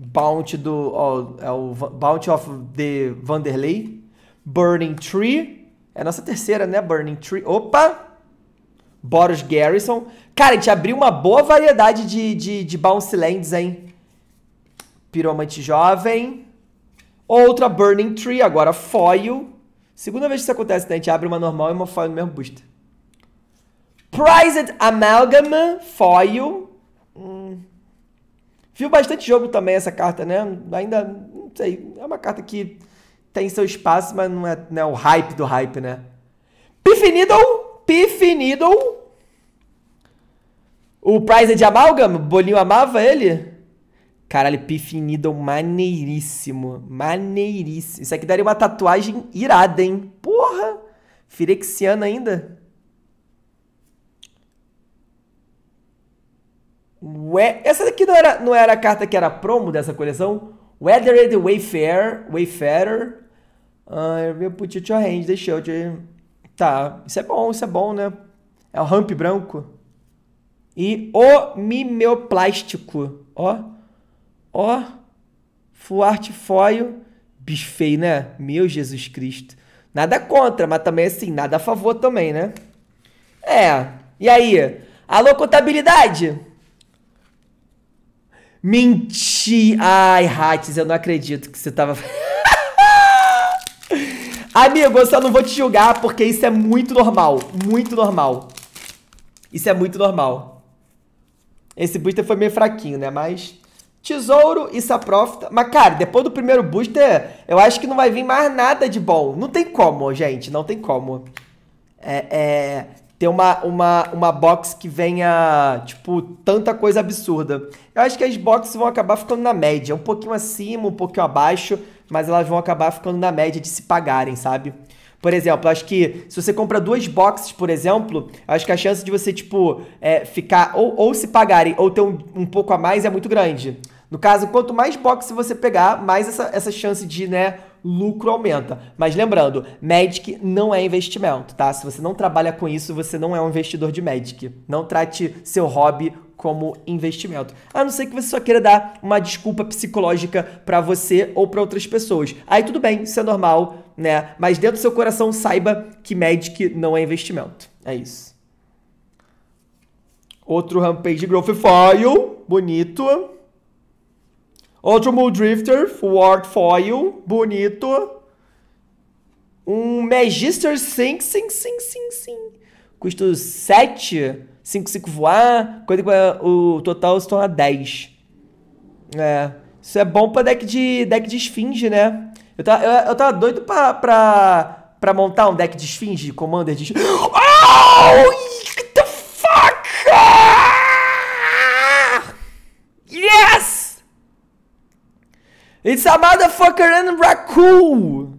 Bounty do... Ó, é o Bounty of the Vanderlei. Burning Tree. É a nossa terceira, né? Burning Tree. Opa! Boros Garrison. Cara, a gente abriu uma boa variedade de, de, de Bounce Lands, hein? Piromante Jovem. Outra Burning Tree, agora Foil. Segunda vez que isso acontece, né? A gente abre uma normal e uma Foil no mesmo booster. Prized Amalgam, Foil. Hum. Viu bastante jogo também essa carta, né? Ainda, não sei, é uma carta que tem seu espaço, mas não é, não é o hype do hype, né? Pifniddle. Pifniddle. O Prized Amalgam, Bolinho amava ele. Caralho, Pifniddle maneiríssimo. Maneiríssimo. Isso aqui daria uma tatuagem irada, hein? Porra! Firexiana ainda. Ué, essa daqui não era, não era a carta que era promo dessa coleção? Weathered Wayfarer. Wayfarer. Ah, eu put it your hand, deixa eu te... Tá, isso é bom, isso é bom, né? É o Ramp branco. E o mimeoplástico. Ó, ó. Fuarte foil. Bicho feio, né? Meu Jesus Cristo. Nada contra, mas também assim, nada a favor também, né? É. E aí? Alô, contabilidade? Menti. Ai, Rates, eu não acredito que você tava... Amigo, eu só não vou te julgar porque isso é muito normal. Muito normal. Isso é muito normal. Esse booster foi meio fraquinho, né? Mas Tesouro e Saprófita. Mas, cara, depois do primeiro booster, eu acho que não vai vir mais nada de bom. Não tem como, gente. Não tem como. É, é... Ter uma, uma, uma box que venha, tipo, tanta coisa absurda. Eu acho que as boxes vão acabar ficando na média. Um pouquinho acima, um pouquinho abaixo... Mas elas vão acabar ficando na média de se pagarem, sabe? Por exemplo, acho que se você compra duas boxes, por exemplo, acho que a chance de você, tipo, é, ficar ou, ou se pagarem ou ter um, um pouco a mais é muito grande. No caso, quanto mais boxes você pegar, mais essa, essa chance de, né, lucro aumenta. Mas lembrando, Magic não é investimento, tá? Se você não trabalha com isso, você não é um investidor de Magic. Não trate seu hobby como investimento. A não ser que você só queira dar uma desculpa psicológica pra você ou pra outras pessoas. Aí tudo bem, isso é normal, né? Mas dentro do seu coração, saiba que Magic não é investimento. É isso. Outro Rampage Growth Foil. Bonito. Outro Muldrifter. Ward Foil. Bonito. Um Magister Sim, sim, sim, sim, sim. Custo sete... cinco cinco voar, coisa que o total se torna dez. É, isso é bom pra deck de, deck de esfinge, né? Eu tava, eu, eu tava doido pra, pra, pra montar um deck de esfinge, commander de esfinge. Oh, what the fuck? Yes! It's a motherfucker and raccoon!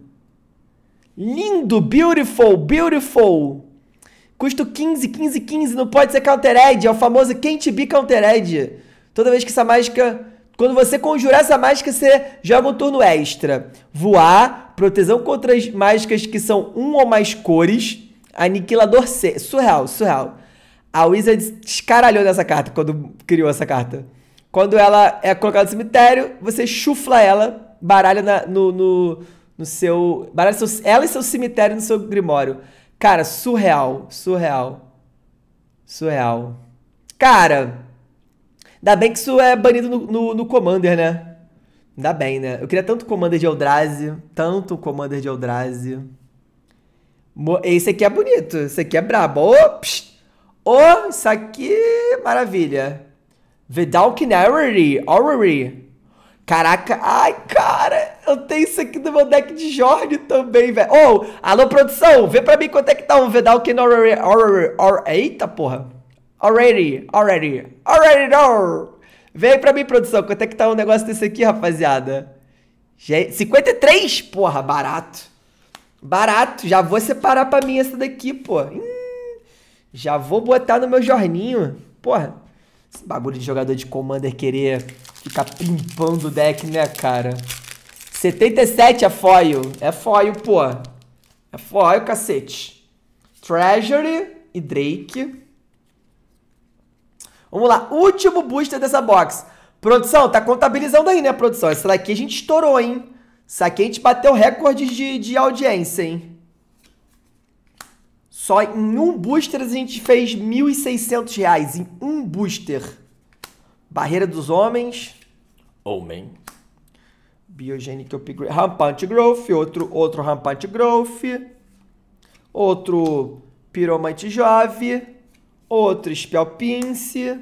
Lindo, beautiful, beautiful. Custo quinze, quinze, quinze, não pode ser counter-edge, é o famoso can't be counter-edge. Toda vez que essa mágica... Quando você conjurar essa mágica, você joga um turno extra. Voar, proteção contra as mágicas que são um ou mais cores, aniquilador C. Surreal, surreal. A Wizards descaralhou nessa carta, quando criou essa carta. Quando ela é colocada no cemitério, você chufla ela, baralha na, no, no, no seu... Baralha seu, ela e seu cemitério no seu grimório. Cara, surreal, surreal, surreal. Cara, ainda bem que isso é banido no, no, no Commander, né? Ainda bem, né? Eu queria tanto Commander de Eldrazi, tanto Commander de Eldrazi. Esse aqui é bonito, esse aqui é brabo. Ops! Oh, isso aqui maravilha. Vedal Canary, Orrery. Caraca, ai, cara, eu tenho isso aqui no meu deck de Jorge também, velho. Ô, oh, alô, produção, vê pra mim quanto é que tá um Vedal que não... Eita, porra. Already, already, already, no. Vê pra mim, produção, quanto é que tá um negócio desse aqui, rapaziada. cinquenta e três, porra, barato. Barato, já vou separar pra mim essa daqui, pô. Hum, já vou botar no meu jorninho, porra. Esse bagulho de jogador de Commander querer ficar pimpando o deck, né, cara? setenta e sete é foil. É foil, pô. É foil, cacete. Treasury e Drake. Vamos lá. Último booster dessa box. Produção, tá contabilizando aí, né, produção? Essa daqui a gente estourou, hein? Essa aqui a gente bateu recorde de, de audiência, hein? Só em um booster a gente fez mil e seiscentos reais, em um booster. Barreira dos Homens, Homem. Biogenic Upgrade, Rampant Growth, outro, outro Rampant Growth, outro Piromante Jove, outro Spell Pince,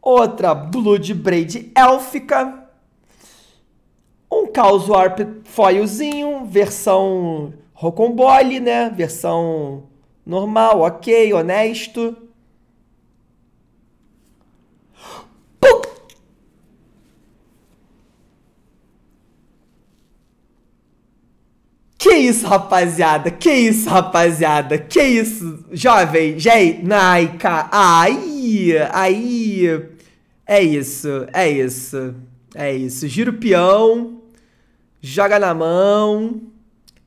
outra Bloodbraid Élfica, um Chaos Warp Foilzinho, versão Rocambole, né? Versão normal, ok, honesto. Pum! Que isso, rapaziada? Que isso, rapaziada? Que isso, jovem? Gente, Naika. Aí, aí. É isso, é isso. É isso. Gira o peão. Joga na mão.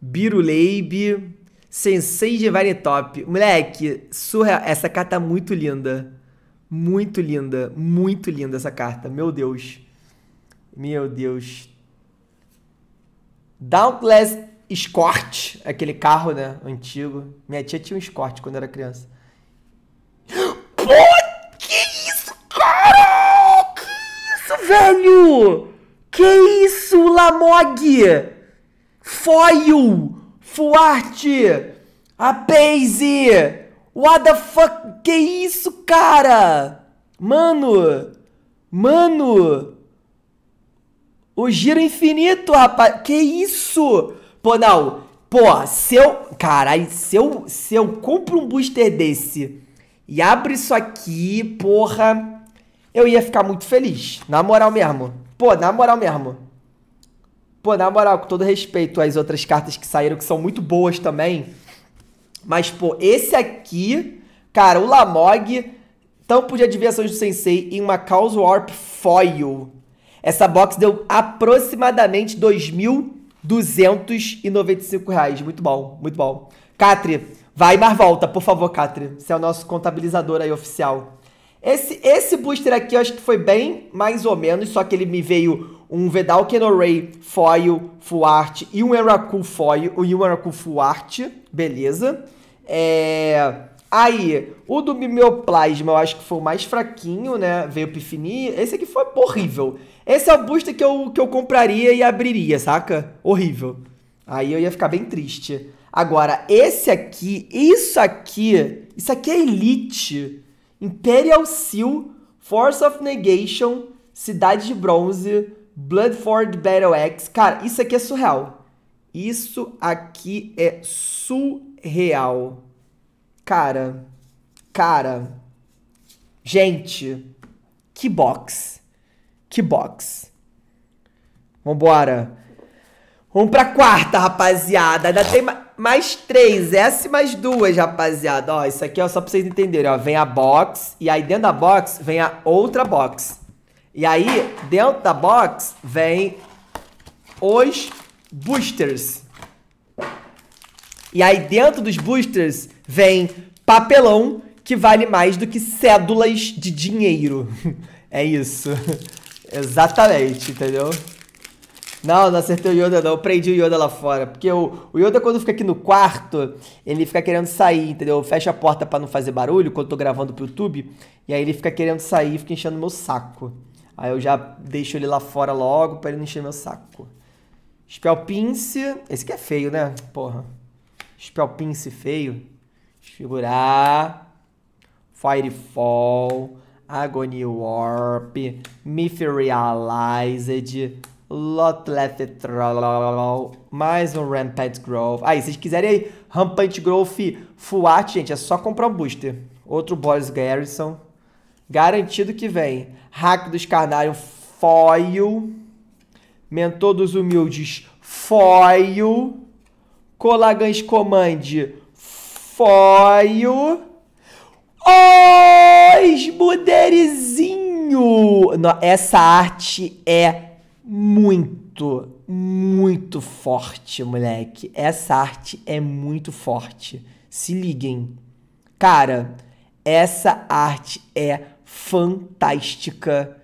Biruleibe, Sensei Divine Top. Moleque, surreal. Essa carta tá muito linda. Muito linda. Muito linda essa carta. Meu Deus. Meu Deus. Dauntless Escort. Aquele carro, né? Antigo. Minha tia tinha um Escort quando era criança. Pô, que isso, cara? Que isso, velho? Que isso, Lamog? Foil, Full Art, a Paze, what the fuck, que isso, cara? Mano, mano, o giro infinito, rapaz, que isso? Pô, não, pô, se eu, caralho, se eu, se eu compro um booster desse e abro isso aqui, porra, eu ia ficar muito feliz, na moral mesmo, pô, na moral mesmo. Pô, na moral, com todo respeito às outras cartas que saíram, que são muito boas também. Mas, pô, esse aqui... Cara, o Lamog, Tampo de Adivinhações do Sensei em uma Chaos Warp Foil. Essa box deu aproximadamente dois mil duzentos e noventa e cinco reais. Muito bom, muito bom. Catri, vai, mas volta, por favor, Catri. Você é o nosso contabilizador aí oficial. Esse, esse booster aqui eu acho que foi bem mais ou menos, só que ele me veio... Um Vedalken Array Foil Full Art e um Eracul Foil e um Eracul Full Art, beleza. É... Aí, o do Mimeoplasma eu acho que foi o mais fraquinho, né? Veio Pifini. Esse aqui foi horrível. Esse é o booster que eu, que eu compraria e abriria, saca? Horrível. Aí eu ia ficar bem triste. Agora, esse aqui, isso aqui, isso aqui é Elite. Imperial Seal, Force of Negation, Cidade de Bronze... Bloodford Battle Axe. Cara, isso aqui é surreal. Isso aqui é surreal. Cara. Cara. Gente. Que box. Que box. Vambora. Vamos pra quarta, rapaziada. Ainda tem ma mais três. Essa e mais duas, rapaziada. Ó, isso aqui é só pra vocês entenderem. Ó, vem a box. E aí dentro da box vem a outra box. E aí, dentro da box, vem os boosters. E aí, dentro dos boosters, vem papelão, que vale mais do que cédulas de dinheiro. É isso. Exatamente, entendeu? Não, não acertei o Yoda, não. Eu prendi o Yoda lá fora. Porque o, o Yoda, quando fica aqui no quarto, ele fica querendo sair, entendeu? Fecha a porta pra não fazer barulho, quando eu tô gravando pro YouTube. E aí ele fica querendo sair e fica enchendo meu saco. Aí eu já deixo ele lá fora logo pra ele não encher meu saco. Spell Pince. Esse aqui é feio, né? Porra. Spell Pince feio. Desfigurar. Firefall. Agony Warp. Mythrealized. Lot Left Troll. Mais um Rampant Growth. Aí, ah, se vocês quiserem aí, Rampant Growth Full Art, gente, é só comprar um booster. Outro Boris Garrison. Garantido que vem. Hack dos Carnários Foil. Mentor dos Humildes Foil. Colagans Command Foil. Os Muderizinho. Essa arte é muito, muito forte, moleque. Essa arte é muito forte. Se liguem. Cara, essa arte é fantástica.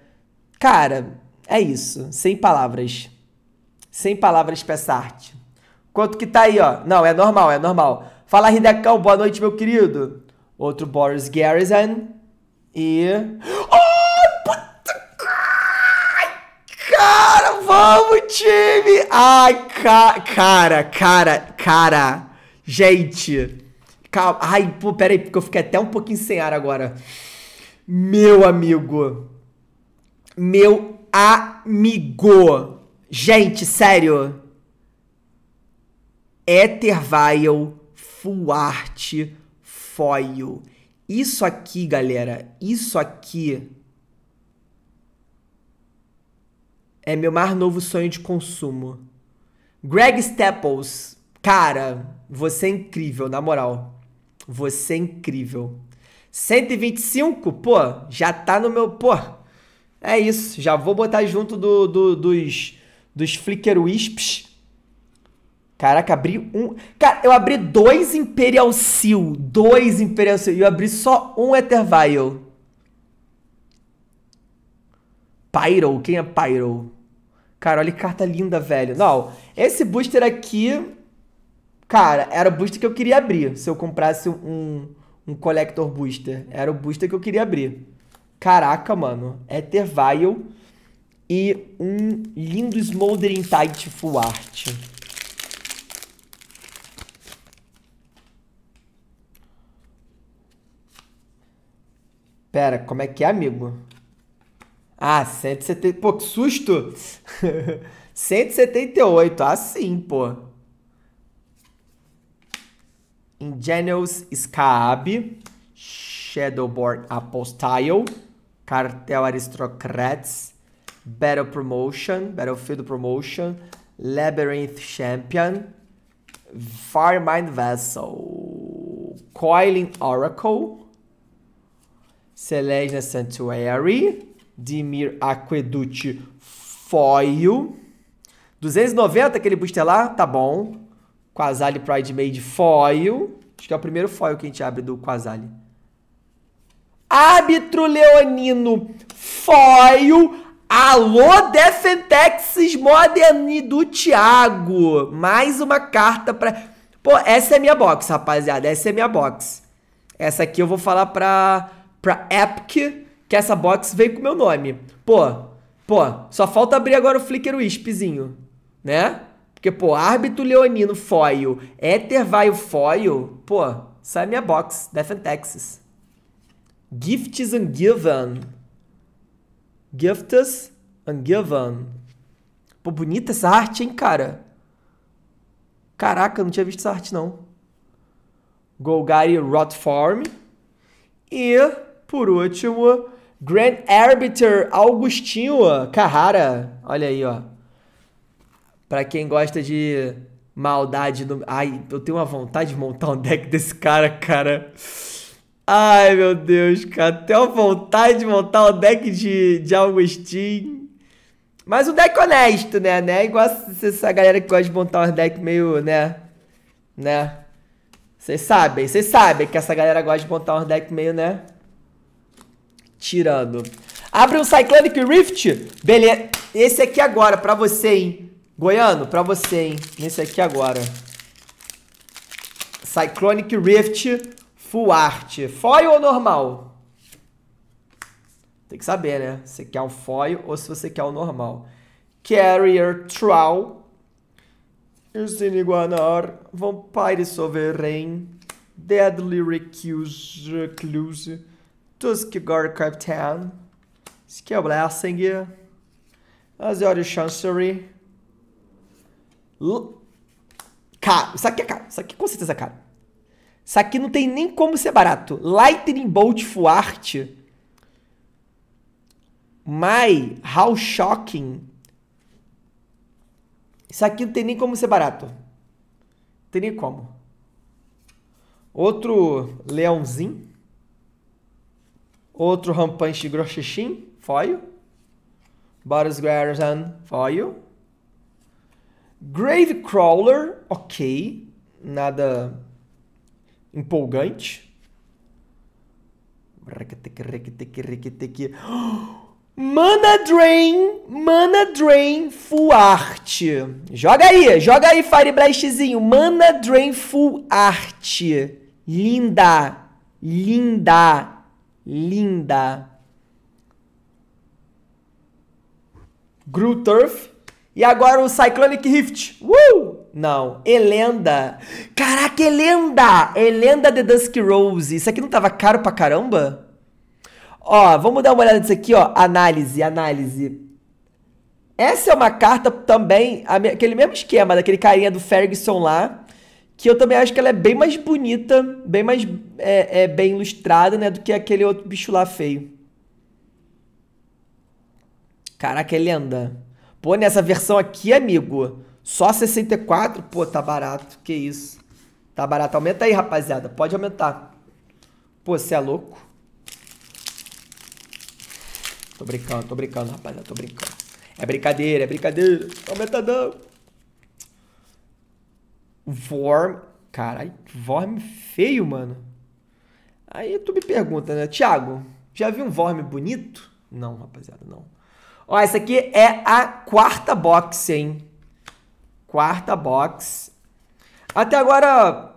Cara, é isso. Sem palavras. Sem palavras pra essa arte. Quanto que tá aí, ó? Não, é normal, é normal. Fala, Ridacão, boa noite, meu querido. Outro Boris Garrison. E... Oh, puta... Ai, cara, vamos, time! Ai, ca... cara, cara, cara. Gente. Calma. Ai, pô, pera aí, porque eu fiquei até um pouquinho sem ar agora. Meu amigo. Meu amigo. Gente, sério. Ether Vial. Full Art Foil. Isso aqui, galera, isso aqui é meu mais novo sonho de consumo. Greg Staples, cara, você é incrível, na moral. Você é incrível. cento e vinte e cinco, pô, já tá no meu... Pô, é isso, já vou botar junto do, do, dos, dos Flicker Wisps. Caraca, abri um... Cara, eu abri dois Imperial Seal. Dois Imperial Seal. E eu abri só um Ether Vial. Pyro. Quem é Pyro? Cara, olha que carta linda, velho. Não, esse booster aqui... Cara, era o booster que eu queria abrir. Se eu comprasse um, um Collector Booster. Era o booster que eu queria abrir. Caraca, mano. Ether Vial. E um lindo Smoldering Tide Full Art. Pera, como é que é, amigo? Ah, cento e setenta... Pô, que susto! cento e setenta e oito, ah sim, pô. Ingenious Scaab. Shadowborn Apostile. Cartel Aristocrats. Battle Promotion. Battlefield Promotion. Labyrinth Champion. Firemind Vessel. Coiling Oracle. Celestia Sanctuary, Dimir Aqueduct Foil, duzentos e noventa aquele booster lá, tá bom, Quasali Pride Made Foil, acho que é o primeiro foil que a gente abre do Quasali, Árbitro Leonino Foil, alô Defentexis Modern do Thiago, mais uma carta pra, pô, essa é minha box, rapaziada, essa é minha box, essa aqui eu vou falar pra... pra Epic, que essa box veio com o meu nome. Pô, pô, só falta abrir agora o Flicker Wispzinho, né? Porque, pô, Árbitro Leonino Foil, Ether Vial Foil, pô, sai minha box, Defentexis. Gifts Ungiven. Gifts Ungiven. Pô, bonita essa arte, hein, cara? Caraca, eu não tinha visto essa arte, não. Golgari Rotform. E... por último, Grand Arbiter Augustinho Carrara. Olha aí, ó. Pra quem gosta de maldade... No... Ai, eu tenho uma vontade de montar um deck desse cara, cara. Ai, meu Deus, cara. Tenho vontade de montar um deck de, de Augustinho. Mas um deck honesto, né? né? Igual essa galera que gosta de montar um deck meio, né? Né? Vocês sabem, vocês sabem que essa galera gosta de montar um deck meio, né? Tirando. Abre um Cyclonic Rift. Beleza. Esse aqui agora, pra você, hein? Goiano, pra você, hein? Nesse aqui agora. Cyclonic Rift Full Art. Foil ou normal? Tem que saber, né? Se você quer um foil ou se você quer o um normal. Carrier Troll. Iguanar, Vampire Sovereign, Deadly Recluse, Recluse Tuskguard Captain, Skill Blessing, Azure Chancery. L cara, isso aqui é caro, isso aqui com certeza é caro. Isso aqui não tem nem como ser barato. Lightning Bolt Full Art, My, How Shocking. Isso aqui não tem nem como ser barato. Não tem nem como. Outro leãozinho. Outro Rampante Grosheshin. Foil. Boris Garrison. Foil. Grave Crawler. Ok. Nada empolgante. Mana Drain, Mana Drain Full Art. Joga aí, joga aí, Fireblastzinho. Mana Drain Full Art. Linda, linda, linda. Grew Turf. E agora o Cyclonic Rift. Uh! Não, Elenda. Caraca, Elenda! Elenda The Dusk Rose. Isso aqui não tava caro pra caramba? Ó, vamos dar uma olhada nisso aqui, ó. Análise, análise. Essa é uma carta também, aquele mesmo esquema, daquele carinha do Ferguson lá, que eu também acho que ela é bem mais bonita, bem mais é, é, bem ilustrada, né, do que aquele outro bicho lá feio. Caraca, é lenda. Pô, nessa versão aqui, amigo, só sessenta e quatro? Pô, tá barato, que isso. Tá barato. Aumenta aí, rapaziada. Pode aumentar. Pô, você é louco? Tô brincando, tô brincando, rapaziada, tô brincando. É brincadeira, é brincadeira. Aumentadão. Worm. Caralho, Worm feio, mano. Aí tu me pergunta, né? Thiago, já viu um Worm bonito? Não, rapaziada, não. Ó, essa aqui é a quarta box, hein? Quarta box. Até agora,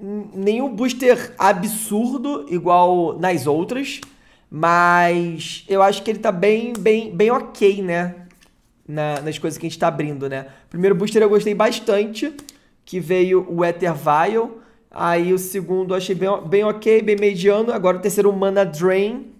nenhum booster absurdo igual nas outras. Mas eu acho que ele tá bem, bem, bem ok, né? Na, nas coisas que a gente tá abrindo, né? Primeiro booster eu gostei bastante, que veio o Ether Vial. Aí o segundo eu achei bem, bem ok, bem mediano. Agora o terceiro, Mana Drain.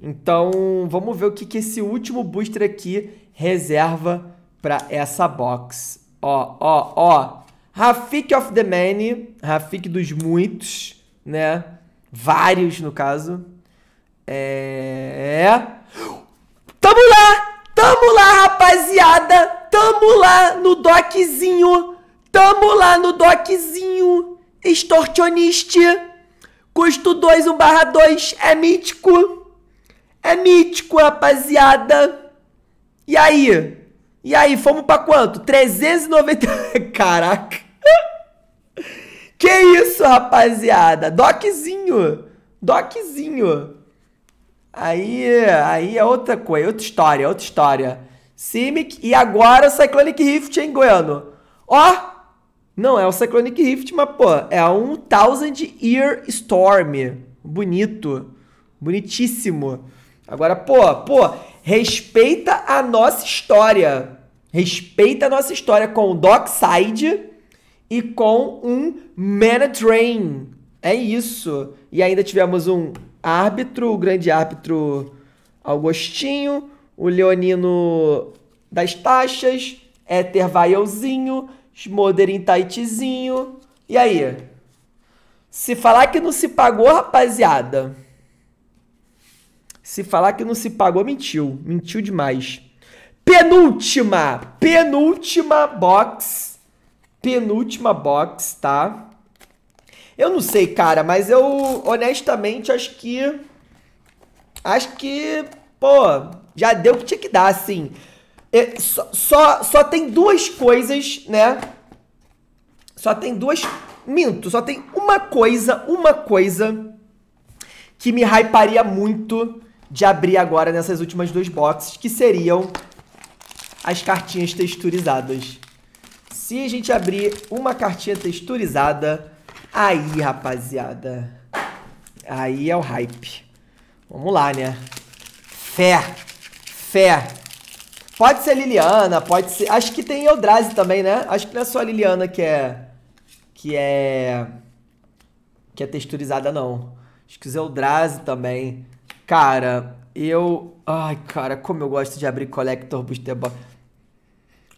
Então, vamos ver o que, que esse último booster aqui reserva para essa box. Ó, ó, ó. Rafik of the Many. Rafik dos muitos, né? Vários, no caso. É... Tamo lá! Tamo lá, rapaziada! Tamo lá no dockzinho! Tamo lá no dockzinho! Extortionist! Custo dois, um barra dois. É mítico! É mítico, rapaziada. E aí? E aí, fomos pra quanto? trezentos e noventa... Caraca. Que isso, rapaziada. Doczinho. Doczinho. Aí, aí é outra coisa. Outra história, outra história. Simic e agora o Cyclonic Rift, hein, Goiano? Ó. Não é o Cyclonic Rift, mas, pô, é um Thousand Year Storm. Bonito. Bonitíssimo. Agora, pô, pô, respeita a nossa história. Respeita a nossa história com o Dockside e com um Mana Drain. É isso. E ainda tivemos um árbitro, o grande árbitro Augostinho, o Leonino das Taxas, Ether Vialzinho, Modern Taitizinho. E aí? Se falar que não se pagou, rapaziada... Se falar que não se pagou, mentiu. Mentiu demais. Penúltima! Penúltima box. Penúltima box, tá? Eu não sei, cara, mas eu, honestamente, acho que... Acho que, pô, já deu o que tinha que dar, assim. É, só, só, só tem duas coisas, né? Só tem duas... Minto, só tem uma coisa, uma coisa que me hyparia muito... de abrir agora nessas últimas duas boxes, que seriam as cartinhas texturizadas. Se a gente abrir uma cartinha texturizada, aí, rapaziada, aí é o hype. Vamos lá, né? Fé, fé. Pode ser Liliana, pode ser... Acho que tem Eldrazi também, né? Acho que não é só a Liliana que é... Que é... Que é texturizada, não. Acho que os Eldrazi também... Cara, eu... Ai, cara, como eu gosto de abrir Collector Booster Box.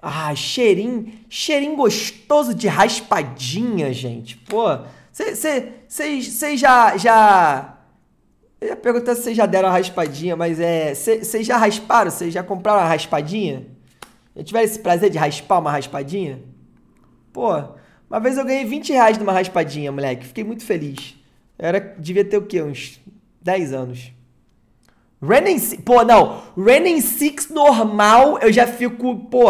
Ah, cheirinho... Cheirinho gostoso de raspadinha, gente. Pô, vocês já... já... Eu ia perguntar se vocês já deram a raspadinha, mas é... Vocês já rasparam? Vocês já compraram uma raspadinha? Já tiveram esse prazer de raspar uma raspadinha? Pô, uma vez eu ganhei vinte reais numa raspadinha, moleque. Fiquei muito feliz. Era... Devia ter o quê? Uns dez anos. Ren and Six, pô, não, Ren and Six normal, eu já fico, pô,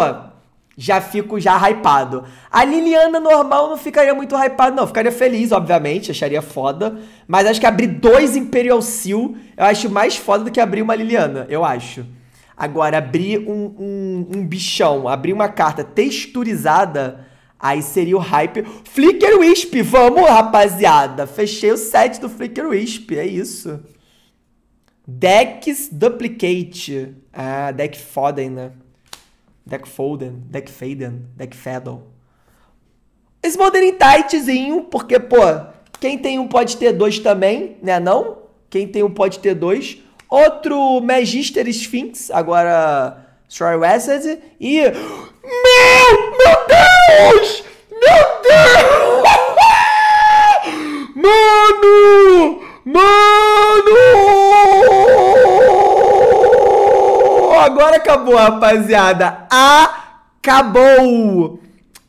já fico já hypado. A Liliana normal não ficaria muito hypado, não. Ficaria feliz, obviamente, acharia foda. Mas acho que abrir dois Imperial Seal eu acho mais foda do que abrir uma Liliana, eu acho. Agora, abrir um, um, um bichão, abrir uma carta texturizada, aí seria o hype. Flicker Wisp, vamos, rapaziada. Fechei o set do Flicker Wisp, é isso. Decks Duplicate. Ah, deck Foden, né? Deck Foden, Deck Faden, Deck Faddle. Esse Modern Tightzinho, porque, pô, quem tem um pode ter dois também, né não? Quem tem um pode ter dois. Outro Magister Sphinx, agora Story Wizard e... Meu! Meu Deus! Meu Deus! Mano! Mano! Agora acabou, rapaziada. Acabou!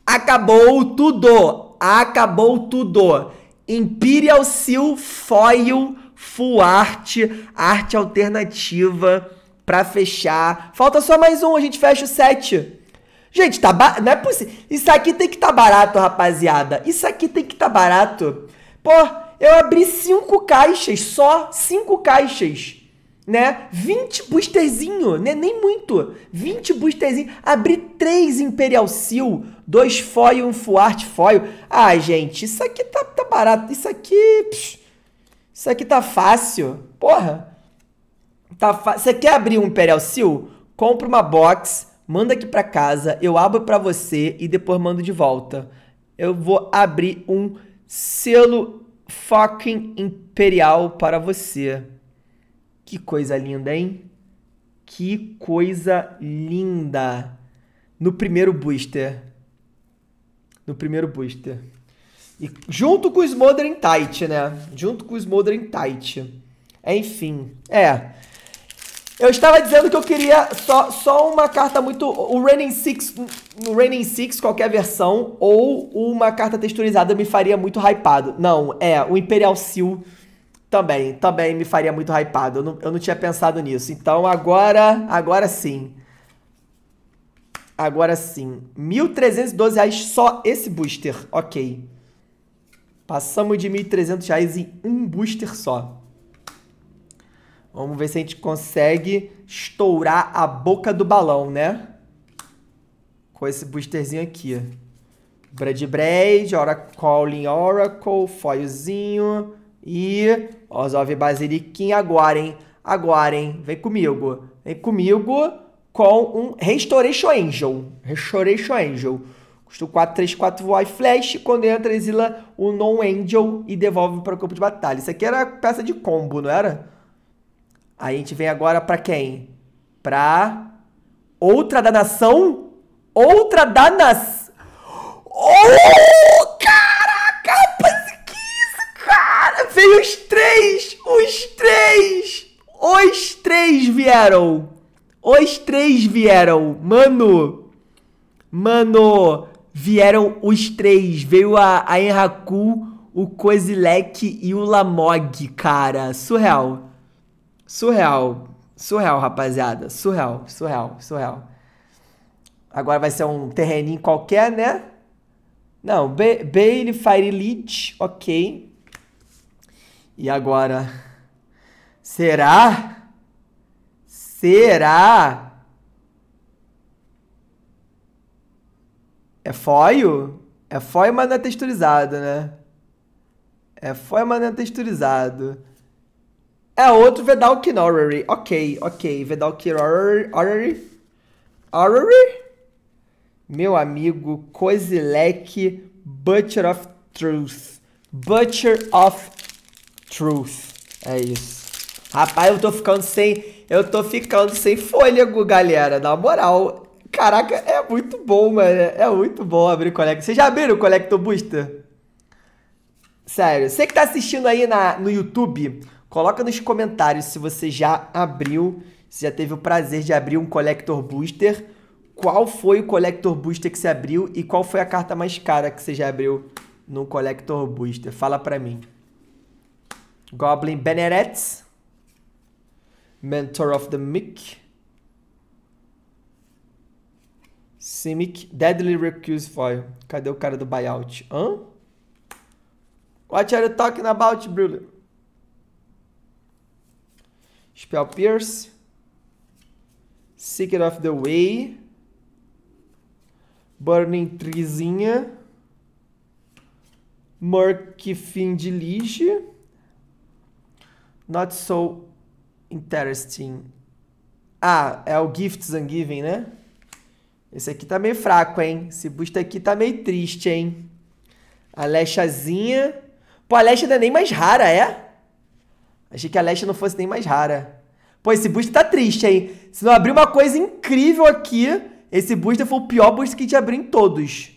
Acabou tudo! Acabou tudo! Imperial Seal Foil... Full art, arte alternativa pra fechar. Falta só mais um, a gente fecha o set. Gente, tá ba... não é possível. Isso aqui tem que tá barato, rapaziada. Isso aqui tem que tá barato. Pô, eu abri cinco caixas, só cinco caixas, né? vinte boosterzinho, né? Nem muito. vinte boosterzinho. Abri três Imperial Seal, dois foil, um full art foil. Ah, gente, isso aqui tá, tá barato. Isso aqui... Psh. Isso aqui tá fácil. Porra. Tá fa... Você quer abrir um Imperial Seal? Compra uma box, manda aqui pra casa, eu abro pra você e depois mando de volta. Eu vou abrir um selo fucking Imperial para você. Que coisa linda, hein? Que coisa linda. No primeiro booster. No primeiro booster. E junto com os Modern Tight, né? Junto com os Modern Tight. Enfim, é. Eu estava dizendo que eu queria só, só uma carta muito... O Reigning Six, o Reigning Six, qualquer versão, ou uma carta texturizada me faria muito hypado. Não, é, o Imperial Seal também, também me faria muito hypado. Eu não, eu não tinha pensado nisso. Então, agora, agora sim. Agora sim. mil trezentos e doze reais só esse booster. Ok. Passamos de mil e trezentos reais em um booster só. Vamos ver se a gente consegue estourar a boca do balão, né? Com esse boosterzinho aqui. Brad Braid, Oracle Oracle, foilzinho e... Ozov Basiliquinha agora, hein? Agora, hein? Vem comigo. Vem comigo com um Restoration Angel. Restoration Angel. Custo quatro, três, quatro, voar e flash. Quando entra, exila o non-angel e devolve para o campo de batalha. Isso aqui era peça de combo, não era? Aí a gente vem agora para quem? Para outra da nação? Outra da nação? Oh, caraca! Que isso, cara? Veio os três! Os três! Os três vieram! Os três vieram! Mano! Mano! Vieram os três. Veio a, a Enraku, o Kozilek e o Lamog, cara. Surreal. Surreal. Surreal, rapaziada. Surreal, surreal, surreal. Agora vai ser um terreninho qualquer, né? Não, Bale, Fire Leech, ok. E agora? Será? Será? É foil? É foil, mas não é texturizado, né? É foil, mas não é texturizado. É outro Vedalken Orrery. Ok, ok. Vedalken Orrery. Orrery? Meu amigo, Kozilek, Butcher of Truth. Butcher of Truth. É isso. Rapaz, eu tô ficando sem... Eu tô ficando sem fôlego, galera. Na moral... Caraca, é muito bom, mano. É muito bom abrir Collector. Vocês já abriram o Collector Booster? Sério. Você que tá assistindo aí na, no YouTube, coloca nos comentários se você já abriu, se já teve o prazer de abrir um Collector Booster. Qual foi o Collector Booster que você abriu e qual foi a carta mais cara que você já abriu no Collector Booster? Fala pra mim. Goblin Benedetz. Mentor of the Mick. Simic, Deadly Recuse Foil. Cadê o cara do buyout? Hã? What are you talking about, brother? Spell Pierce. Secret of the Way. Burning Treezinha. Murk Fim de Lige. Not so interesting. Ah, é o Gifts Ungiven, né? Esse aqui tá meio fraco, hein? Esse booster aqui tá meio triste, hein? A Lechazinha. Pô, a Lecha não é nem mais rara, é? Achei que a Lecha não fosse nem mais rara. Pô, esse booster tá triste, hein? Se não abrir uma coisa incrível aqui, esse booster foi o pior booster que a gente abriu em todos.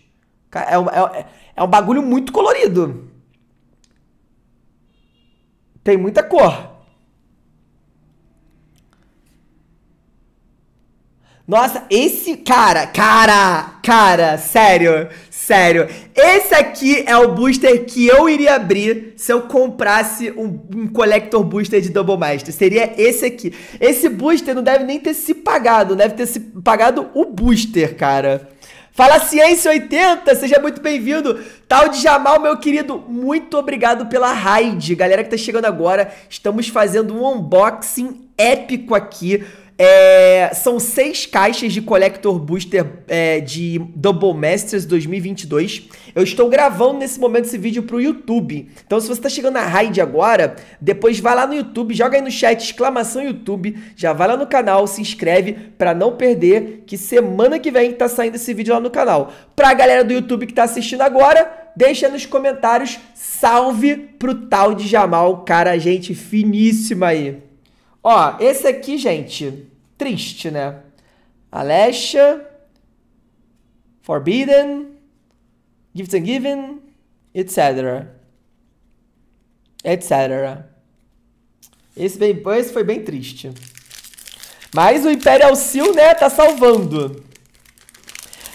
É um, é, é um bagulho muito colorido. Tem muita cor. Nossa, esse cara, cara, cara, sério, sério. Esse aqui é o booster que eu iria abrir se eu comprasse um, um Collector Booster de Double Master. Seria esse aqui. Esse booster não deve nem ter se pagado, deve ter se pagado o booster, cara. Fala Ciência oitenta, seja muito bem-vindo. Tal de Jamal, meu querido, muito obrigado pela raid. Galera que tá chegando agora, estamos fazendo um unboxing épico aqui. É, são seis caixas de Collector Booster é, de Double Masters dois mil e vinte e dois. Eu estou gravando nesse momento esse vídeo pro YouTube. Então se você tá chegando na raid agora, depois vai lá no YouTube, joga aí no chat exclamação YouTube, já vai lá no canal, se inscreve pra não perder, que semana que vem tá saindo esse vídeo lá no canal. Pra galera do YouTube que tá assistindo agora, deixa nos comentários, salve pro tal de Jamal, cara, gente finíssima aí. Ó, esse aqui, gente, triste, né? Alesha, Forbidden, Gifts and Given, etc, etc. Esse, bem, esse foi bem triste. Mas o Imperial Seal, né, tá salvando.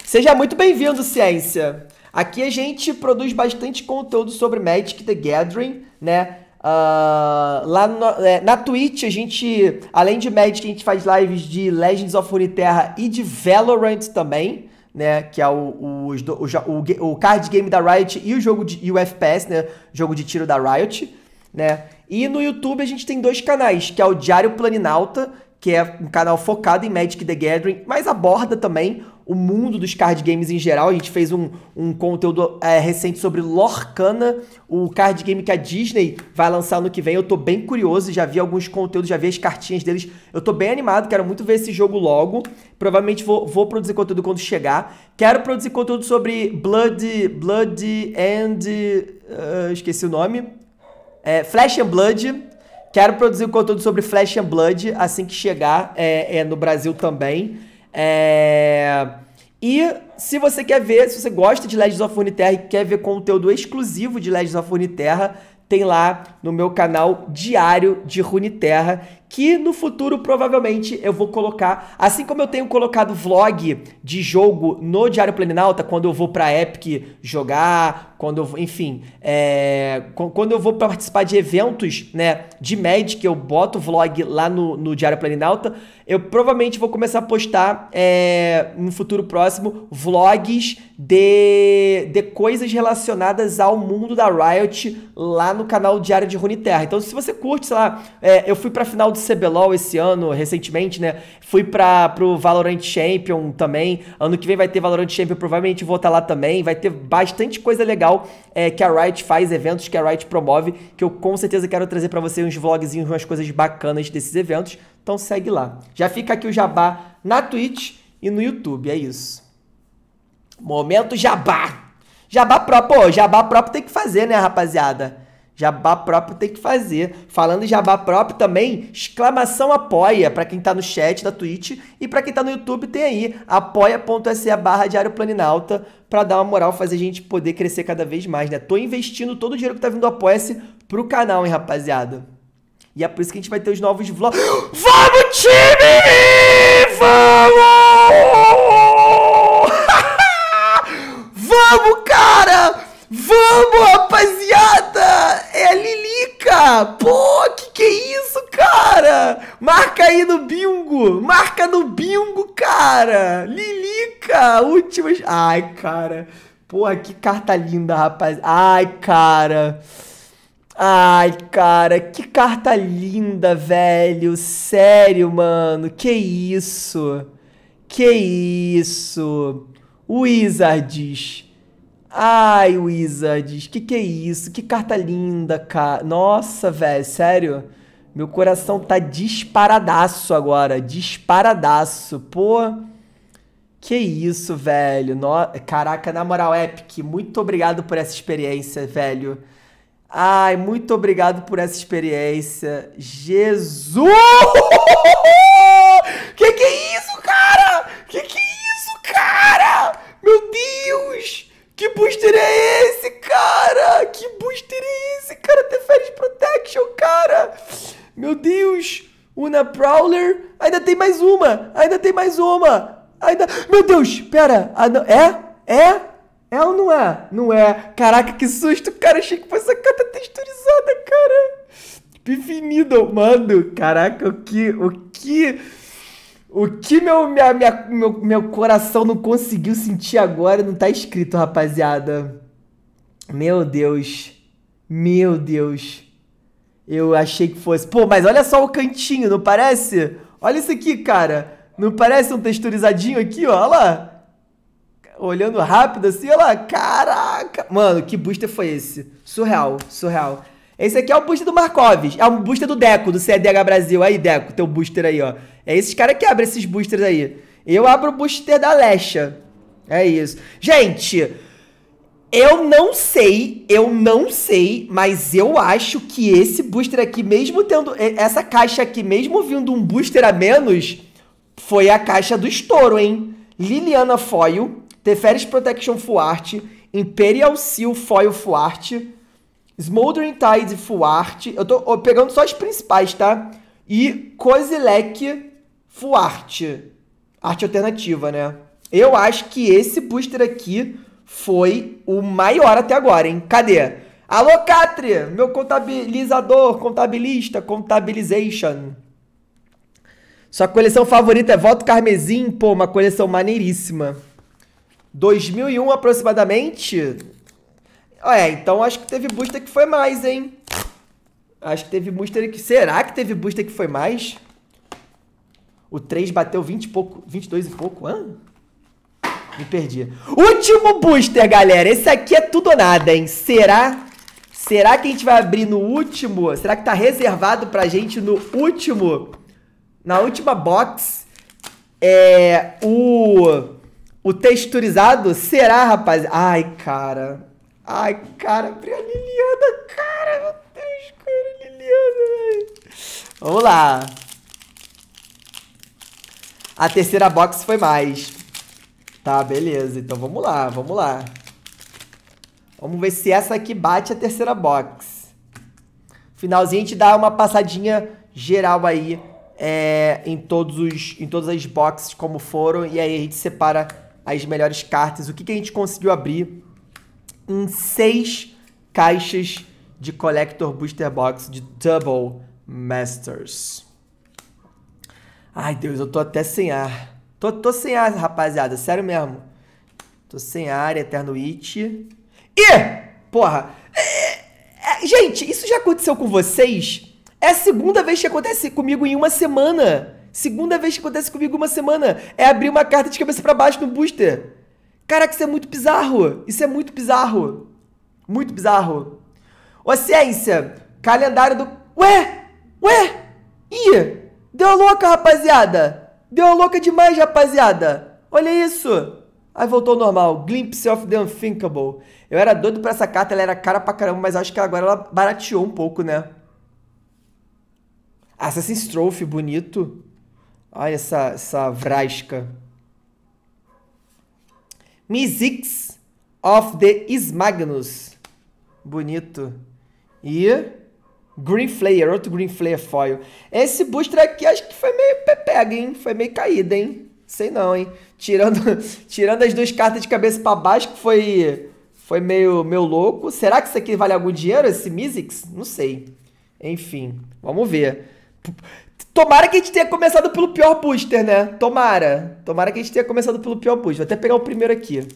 Seja muito bem-vindo, Ciência. Aqui a gente produz bastante conteúdo sobre Magic the Gathering, né? Uh, lá no, é, na Twitch a gente, além de Magic, a gente faz lives de Legends of Runeterra e de Valorant também, né, que é o, o, o, o, o card game da Riot e o jogo de, e o F P S, né, jogo de tiro da Riot, né, e no YouTube a gente tem dois canais, que é o Diário Planinauta, que é um canal focado em Magic the Gathering, mas aborda também o mundo dos card games em geral. A gente fez um, um conteúdo é, recente sobre Lorcana, o card game que a Disney vai lançar no que vem. Eu tô bem curioso, já vi alguns conteúdos, já vi as cartinhas deles. Eu tô bem animado, quero muito ver esse jogo logo. Provavelmente vou, vou produzir conteúdo quando chegar. Quero produzir conteúdo sobre Blood, Blood and... Uh, esqueci o nome. É, Flesh and Blood. Quero produzir conteúdo sobre Flesh and Blood assim que chegar é, é, no Brasil também. É... E se você quer ver, se você gosta de Legends of Runeterra e quer ver conteúdo exclusivo de Legends of Runeterra, tem lá no meu canal Diário de Runeterra, que no futuro provavelmente eu vou colocar, assim como eu tenho colocado vlog de jogo no Diário Planinauta, quando eu vou pra Epic jogar, quando eu, enfim, é, quando eu vou participar de eventos, né, de Magic, eu boto vlog lá no, no Diário Planinauta, eu provavelmente vou começar a postar, é, no futuro próximo, vlogs de, de coisas relacionadas ao mundo da Riot lá no canal Diário de Runeterra. Então se você curte, sei lá, é, eu fui pra final do C B LOL esse ano, recentemente, né? Fui para pro Valorant Champion também. Ano que vem vai ter Valorant Champion, provavelmente vou estar lá também. Vai ter bastante coisa legal é, que a Riot faz, eventos que a Riot promove, que eu com certeza quero trazer para você uns vlogzinhos, umas coisas bacanas desses eventos. Então segue lá. Já fica aqui o jabá na Twitch e no YouTube, é isso. Momento jabá! Jabá próprio, pô, jabá próprio tem que fazer, né, rapaziada? Jabá próprio tem que fazer. Falando em jabá próprio também, exclamação apoia para quem tá no chat da Twitch e para quem tá no YouTube tem aí apoia.se barra Diário Planinauta para dar uma moral, fazer a gente poder crescer cada vez mais, né? Tô investindo todo o dinheiro que tá vindo do Apoia-se pro canal, hein, rapaziada? E é por isso que a gente vai ter os novos vlogs. Vamos, time! Vamos! Vamos, cara! Vamos, rapaziada! É a Lilica! Pô, que que é isso, cara? Marca aí no bingo! Marca no bingo, cara! Lilica! Últimas... Ai, cara. Porra, que carta linda, rapaz. Ai, cara. Ai, cara. Que carta linda, velho. Sério, mano. Que isso. Que isso. Wizards. Ai, Wizards. Que que é isso? Que carta linda, cara. Nossa, velho. Sério. Meu coração tá disparadaço agora. Disparadaço. Pô. Que isso, velho. No... Caraca, na moral, Epic. Muito obrigado por essa experiência, velho. Ai, muito obrigado por essa experiência. Jesus! Que que é isso, cara? Que que é isso, cara? Meu Deus! Que booster é esse, cara? Que booster é esse, cara? Teferi Protection, cara. Meu Deus. Una Prowler. Ainda tem mais uma. Ainda tem mais uma. Ainda... Meu Deus, pera. Ah, não... É? É? É ou não é? Não é. Caraca, que susto, cara. Achei que fosse essa carta texturizada, cara. Definido, mano. Caraca, o que... O que... O que meu, minha, minha, meu, meu coração não conseguiu sentir agora não tá escrito, rapaziada. Meu Deus. Meu Deus. Eu achei que fosse... Pô, mas olha só o cantinho, não parece? Olha isso aqui, cara. Não parece um texturizadinho aqui, ó? Olha lá. Olhando rápido assim, olha lá. Caraca. Mano, que booster foi esse? Surreal, surreal. Esse aqui é o booster do Markovs. É um booster do Deco, do C D H Brasil. Aí, Deco, teu booster aí, ó. É esses caras que abrem esses boosters aí. Eu abro o booster da Lesha. É isso. Gente, eu não sei, eu não sei, mas eu acho que esse booster aqui, mesmo tendo... Essa caixa aqui, mesmo vindo um booster a menos, foi a caixa do estouro, hein? Liliana Foil, Teferis Protection Full Art, Imperial Seal Foil Full Art... Smoldering Tide Full Art. Eu tô pegando só as principais, tá? E Kozilek Full Art. Arte alternativa, né? Eu acho que esse booster aqui foi o maior até agora, hein? Cadê? Alô, Catri! Meu contabilizador, contabilista, contabilization. Sua coleção favorita é Voto Carmesim? Pô, uma coleção maneiríssima. dois mil e um, aproximadamente... É, então acho que teve booster que foi mais, hein? Acho que teve booster que... Será que teve booster que foi mais? O três bateu vinte e pouco... vinte e dois e pouco, hã? Me perdi. Último booster, galera! Esse aqui é tudo ou nada, hein? Será? Será que a gente vai abrir no último? Será que tá reservado pra gente no último? Na última box? É... O... O texturizado? Será, rapaz? Ai, cara... Ai, cara, abri a Liliana, cara, meu Deus, cara, Liliana, velho. Vamos lá. A terceira box foi mais. Tá, beleza, então vamos lá, vamos lá. Vamos ver se essa aqui bate a terceira box. Finalzinho a gente dá uma passadinha geral aí é, em, todos os, em todas as boxes como foram. E aí a gente separa as melhores cartas, o que, que a gente conseguiu abrir em seis caixas de Collector Booster Box de Double Masters. Ai, Deus, eu tô até sem ar. Tô, tô sem ar, rapaziada, sério mesmo. Tô sem ar, Eterno It. Ih! Porra! É, é, gente, isso já aconteceu com vocês? É a segunda vez que acontece comigo em uma semana. Segunda vez que acontece comigo em uma semana. É abrir uma carta de cabeça pra baixo no booster. Caraca, isso é muito bizarro. Isso é muito bizarro. Muito bizarro. Ô, ciência. Calendário do... Ué! Ué! Ih! Deu louca, rapaziada. Deu louca demais, rapaziada. Olha isso. Aí voltou ao normal. Glimpse of the Unthinkable. Eu era doido pra essa carta. Ela era cara pra caramba. Mas acho que agora ela barateou um pouco, né? Assassin's Trophy. Bonito. Olha essa, essa vrasca. Mizzix of the Ismagnus. Bonito. E... Green Flare, outro Green Flare Foil. Esse booster aqui acho que foi meio pepega, hein? Foi meio caída, hein? Sei não, hein? Tirando, tirando as duas cartas de cabeça pra baixo, que foi, foi meio, meio louco. Será que isso aqui vale algum dinheiro, esse Mizzix? Não sei. Enfim, vamos ver. Tomara que a gente tenha começado pelo pior booster, né? Tomara. Tomara que a gente tenha começado pelo pior booster. Vou até pegar o primeiro aqui.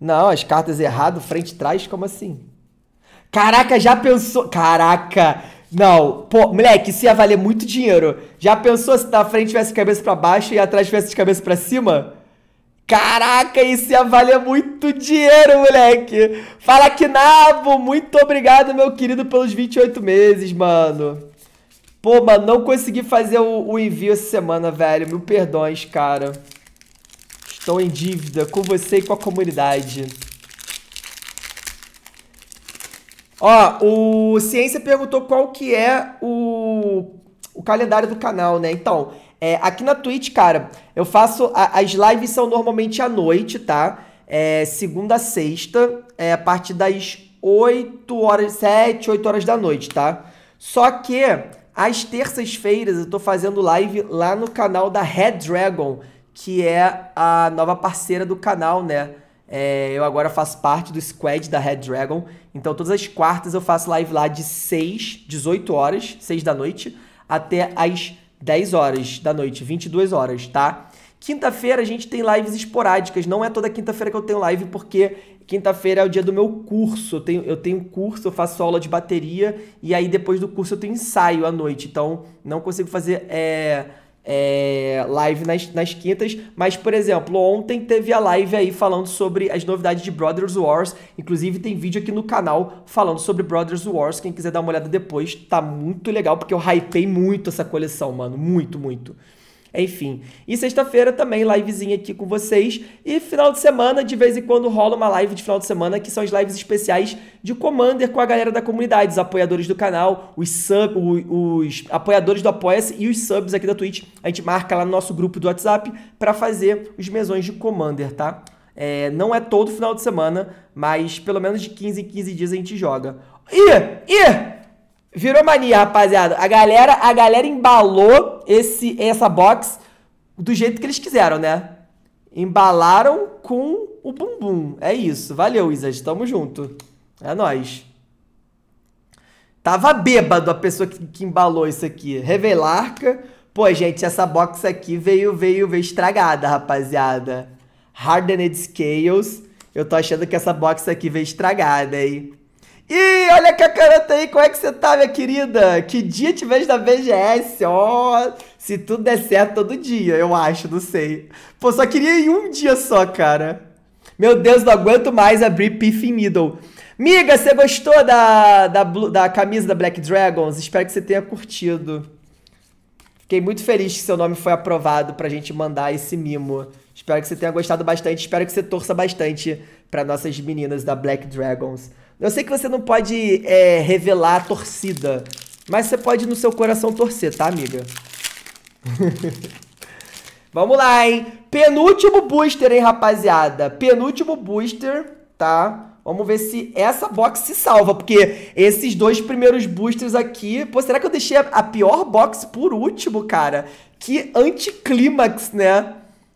Não, as cartas errado, frente e trás, como assim? Caraca, já pensou... Caraca! Não, pô, moleque, isso ia valer muito dinheiro. Já pensou se na frente tivesse de cabeça pra baixo e atrás tivesse de cabeça pra cima? Caraca, isso ia valer muito dinheiro, moleque! Fala, Kinabo! Muito obrigado, meu querido, pelos vinte e oito meses, mano. Pô, mano, não consegui fazer o, o envio essa semana, velho. Mil perdões, cara. Estou em dívida com você e com a comunidade. Ó, o Ciência perguntou qual que é o, o calendário do canal, né? Então, é, aqui na Twitch, cara, eu faço... A, as lives são normalmente à noite, tá? É, segunda a sexta, é, a partir das oito horas... sete, oito horas da noite, tá? Só que, às terças-feiras, eu tô fazendo live lá no canal da Redragon, que é a nova parceira do canal, né? É, eu agora faço parte do squad da Redragon. Então, todas as quartas eu faço live lá de seis, dezoito horas, seis da noite, até as dez horas da noite, vinte e duas horas, tá? Quinta-feira a gente tem lives esporádicas. Não é toda quinta-feira que eu tenho live, porque quinta-feira é o dia do meu curso. Eu tenho, eu tenho curso, eu faço aula de bateria, e aí depois do curso eu tenho ensaio à noite. Então, não consigo fazer... É... É, live nas, nas quintas, mas, por exemplo, ontem teve a live aí falando sobre as novidades de Brothers Wars, inclusive tem vídeo aqui no canal falando sobre Brothers Wars, quem quiser dar uma olhada depois, tá muito legal, porque eu hypei muito essa coleção, mano, muito, muito. Enfim, e sexta-feira também livezinha aqui com vocês, e final de semana, de vez em quando rola uma live de final de semana, que são as lives especiais de Commander com a galera da comunidade, os apoiadores do canal, os, sub, os, os apoiadores do Apoia-se e os subs aqui da Twitch. A gente marca lá no nosso grupo do WhatsApp pra fazer os mesões de Commander, tá? É, não é todo final de semana, mas pelo menos de quinze em quinze dias a gente joga. Ih! Ih! Virou mania, rapaziada. A galera, a galera embalou esse, essa box do jeito que eles quiseram, né? Embalaram com o bumbum. É isso. Valeu, Isas. Tamo junto. É nóis. Tava bêbado a pessoa que, que embalou isso aqui. Revelarca. Pô, gente, essa box aqui veio, veio, veio estragada, rapaziada. Hardened Scales. Eu tô achando que essa box aqui veio estragada, hein? Ih, olha a Cacarota aí, como é que você tá, minha querida? Que dia te vejo na B G S? Ó, oh, se tudo der certo, todo dia, eu acho, não sei. Pô, só queria ir um dia só, cara. Meu Deus, não aguento mais abrir Piffin Needle. Miga, você gostou da, da, da camisa da Black Dragons? Espero que você tenha curtido. Fiquei muito feliz que seu nome foi aprovado pra gente mandar esse mimo. Espero que você tenha gostado bastante, espero que você torça bastante pra nossas meninas da Black Dragons. Eu sei que você não pode é, revelar a torcida, mas você pode no seu coração torcer, tá, amiga? Vamos lá, hein? Penúltimo booster, hein, rapaziada? Penúltimo booster, tá? Vamos ver se essa box se salva, porque esses dois primeiros boosters aqui... Pô, será que eu deixei a pior box por último, cara? Que anticlímax, né?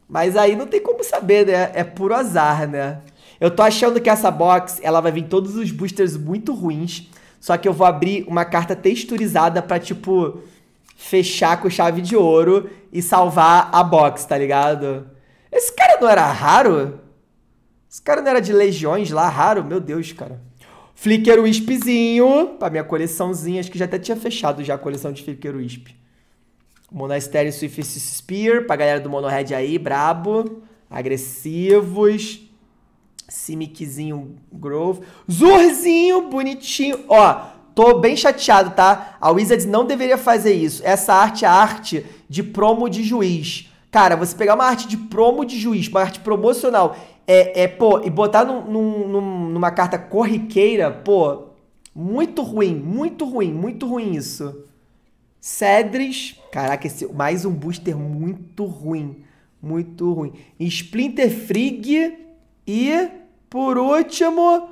Mas aí não tem como saber, né? É puro azar, né? Eu tô achando que essa box, ela vai vir todos os boosters muito ruins, só que eu vou abrir uma carta texturizada pra, tipo, fechar com chave de ouro e salvar a box, tá ligado? Esse cara não era raro? Esse cara não era de legiões lá, raro? Meu Deus, cara. Flicker Wispzinho, pra minha coleçãozinha, acho que já até tinha fechado já a coleção de Flicker Wisp. Monastério Swift Spear, pra galera do Monohead aí, brabo. Agressivos. Simiquezinho Grove. Zurzinho, bonitinho. Ó, tô bem chateado, tá? A Wizards não deveria fazer isso. Essa arte é a arte de promo de juiz. Cara, você pegar uma arte de promo de juiz, uma arte promocional, é, é pô, e botar num, num, numa carta corriqueira, pô, muito ruim, muito ruim, muito ruim isso. Cedris. Caraca, esse, mais um booster muito ruim. Muito ruim. Splinterfrig. E, por último...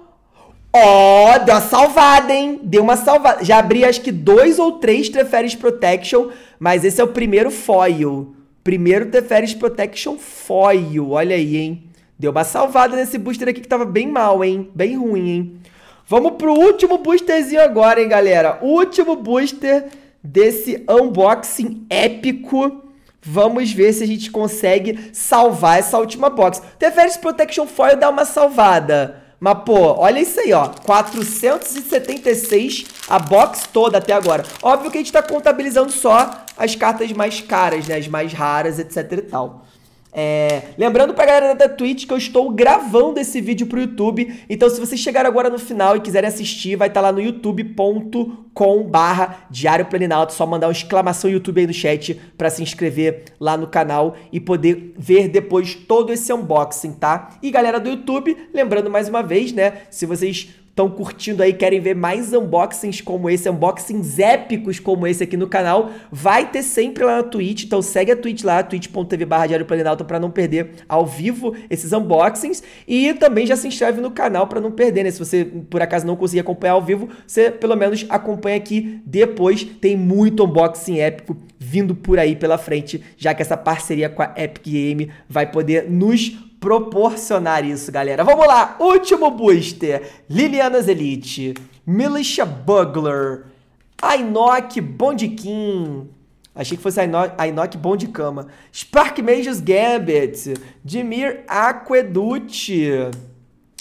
Ó, oh, deu uma salvada, hein? Deu uma salvada. Já abri acho que dois ou três Teferis Protection, mas esse é o primeiro foil. Primeiro Teferis Protection foil. Olha aí, hein? Deu uma salvada nesse booster aqui que tava bem mal, hein? Bem ruim, hein? Vamos pro último boosterzinho agora, hein, galera? Último booster desse unboxing épico. Vamos ver se a gente consegue salvar essa última box. Teferi's Protection Foil dá uma salvada. Mas, pô, olha isso aí, ó. quatrocentos e setenta e seis a box toda até agora. Óbvio que a gente tá contabilizando só as cartas mais caras, né? As mais raras, etc e tal. É... Lembrando pra galera da Twitch que eu estou gravando esse vídeo pro YouTube. Então, se vocês chegaram agora no final e quiserem assistir, vai estar tá lá no youtube ponto com barra Diário Planinauta. Só mandar uma exclamação YouTube aí no chat pra se inscrever lá no canal e poder ver depois todo esse unboxing, tá? E galera do YouTube, lembrando mais uma vez, né? Se vocês estão curtindo aí, querem ver mais unboxings como esse, unboxings épicos como esse aqui no canal, vai ter sempre lá na Twitch, então segue a Twitch lá, twitch ponto tv barra Diário Planinauta, pra não perder ao vivo esses unboxings, e também já se inscreve no canal pra não perder, né, se você por acaso não conseguir acompanhar ao vivo, você pelo menos acompanha aqui depois, tem muito unboxing épico vindo por aí pela frente, já que essa parceria com a Epic Games vai poder nos proporcionar isso, galera. Vamos lá, último booster. Liliana's Elite, Militia Bugler, Ainok Bondiquim, achei que fosse Ainok, Ainok Bondicama, Spark Mage's Gambit, Dimir Aqueduct,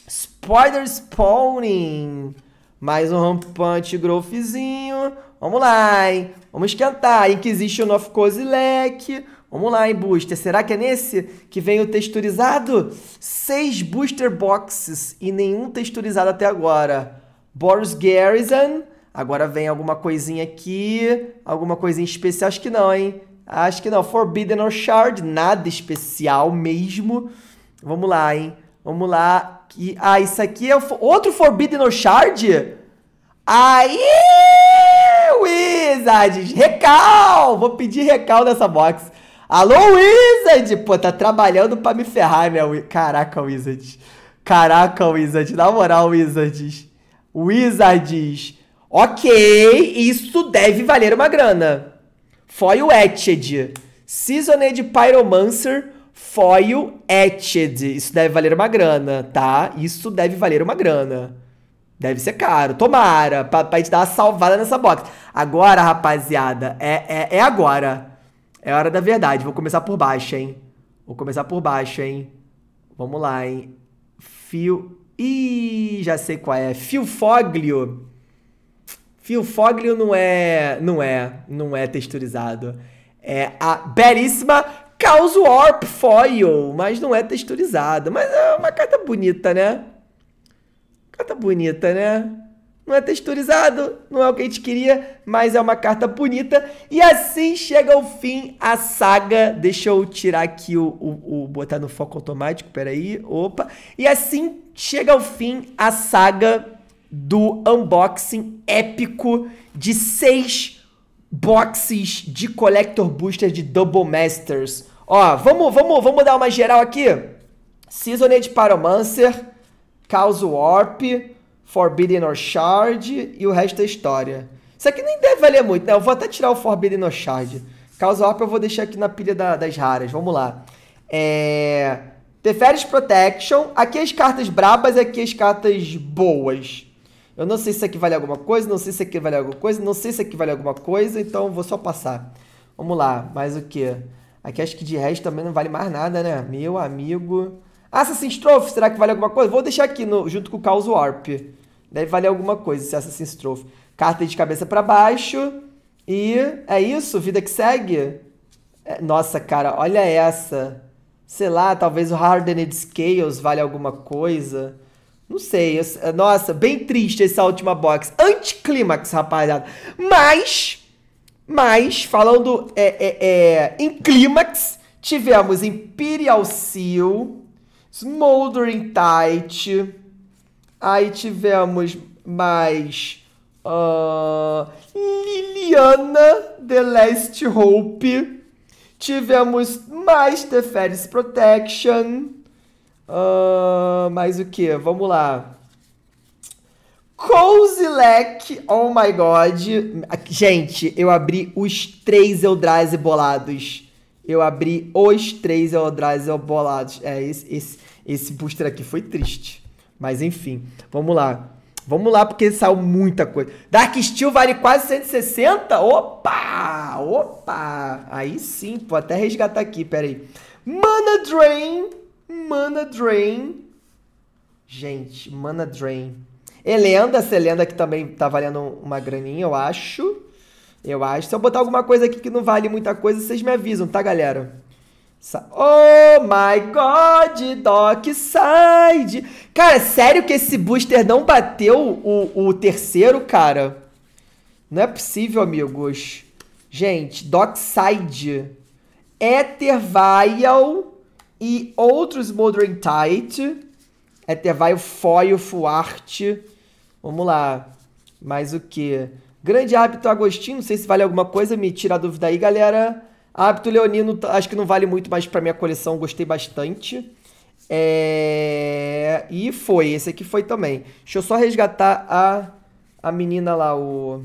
Spider Spawning, mais um rampante growthzinho. Vamos lá, hein? Vamos esquentar, Inquisition of Kozilek. Vamos lá, hein, booster. Será que é nesse que vem o texturizado? Seis booster boxes e nenhum texturizado até agora. Boris Garrison. Agora vem alguma coisinha aqui. Alguma coisinha especial. Acho que não, hein? Acho que não. Forbidden Orchard. Nada especial mesmo. Vamos lá, hein? Vamos lá. Ah, isso aqui é o outro Forbidden Orchard? Aí! Wizards! Recal! Vou pedir recal nessa box. Alô, Wizard! Pô, tá trabalhando pra me ferrar, minha Wizard. Caraca, Wizard. Caraca, Wizard. Na moral, Wizards. Wizards. Ok, isso deve valer uma grana. Foil Etched. Seasoned Pyromancer. Foil Etched. Isso deve valer uma grana, tá? Isso deve valer uma grana. Deve ser caro. Tomara, pra, pra gente dar uma salvada nessa box. Agora, rapaziada, é, é, é agora. É hora da verdade. Vou começar por baixo, hein? Vou começar por baixo, hein? Vamos lá, hein? Fio... Ih, já sei qual é. Fio Foglio. Fio Foglio não é... Não é. Não é texturizado. É a belíssima Chaos Warp Foil. Mas não é texturizado. Mas é uma carta bonita, né? Carta bonita, né? Não é texturizado, não é o que a gente queria, mas é uma carta bonita. E assim chega ao fim a saga. Deixa eu tirar aqui o... o, o botar no foco automático, peraí. Opa. E assim chega ao fim a saga do unboxing épico de seis boxes de Collector Booster de Double Masters. Ó, vamos, vamos, vamos dar uma geral aqui. Seasoned Pyromancer, Chaos Warp, Forbidden Orchard e o resto da história. Isso aqui nem deve valer muito, né? Eu vou até tirar o Forbidden Orchard. Chaos Warp eu vou deixar aqui na pilha da, das raras. Vamos lá. É... Teferi's Protection. Aqui as cartas brabas, aqui as cartas boas. Eu não sei se isso aqui vale alguma coisa, não sei se isso aqui vale alguma coisa, não sei se isso aqui vale alguma coisa, então eu vou só passar. Vamos lá, mais o quê? Aqui acho que de resto também não vale mais nada, né? Meu amigo... Assassin's Trophy, será que vale alguma coisa? Vou deixar aqui no, junto com o Chaos Warp. Deve valer alguma coisa esse Assassin's Trophy. Carta de cabeça pra baixo. E é isso, vida que segue. É, nossa, cara, olha essa. Sei lá, talvez o Hardened Scales vale alguma coisa. Não sei. Eu, nossa, bem triste essa última box. Anticlímax, rapaziada. Mas, mas, falando é, é, é, em clímax, tivemos Imperial Seal... Smoldering Tide. Aí tivemos mais uh, Liliana The Last Hope. Tivemos mais Teferi's Protection. uh, Mais o que? Vamos lá. Kozilek. Oh my god. Gente, eu abri os três Eldrazi bolados. Eu abri os três Eldrazi bolados. É, esse, esse, esse booster aqui foi triste. Mas enfim, vamos lá. Vamos lá, porque saiu muita coisa. Dark Steel vale quase cento e sessenta? Opa! Opa! Aí sim, vou até resgatar aqui, peraí. Mana Drain. Mana Drain. Gente, Mana Drain. Elenda, essa Elenda aqui também tá valendo uma graninha, eu acho. Eu acho. Se eu botar alguma coisa aqui que não vale muita coisa, vocês me avisam, tá, galera? Oh my god, Dockside. Cara, sério que esse booster não bateu o, o terceiro, cara? Não é possível, amigos. Gente, Dockside, Ethervial e outros Modern Tite. Ethervial, Foil, Fuart. Vamos lá. Mais o que? Grande Hábito Agostinho, não sei se vale alguma coisa. Me tira a dúvida aí, galera. Hábito Leonino, acho que não vale muito mais pra minha coleção, gostei bastante. É... E foi, esse aqui foi também. Deixa eu só resgatar a, a menina lá, o...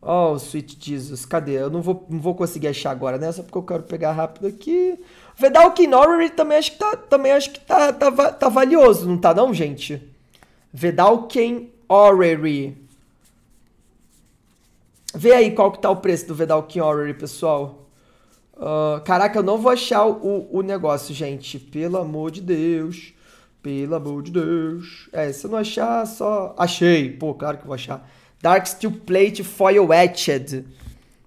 Oh, Sweet Jesus, cadê? Eu não vou, não vou conseguir achar agora, né? Só porque eu quero pegar rápido aqui. Vedal Kinori também acho que tá, também acho que tá, tá, tá valioso, não tá não, gente? Vedal Kinori. Vê aí qual que tá o preço do Vedal Kinori, pessoal. Uh, caraca, eu não vou achar o, o negócio, gente. Pelo amor de Deus. Pelo amor de Deus. É, se eu não achar, só... Achei. Pô, claro que eu vou achar. Dark Steel Plate Foil Etched.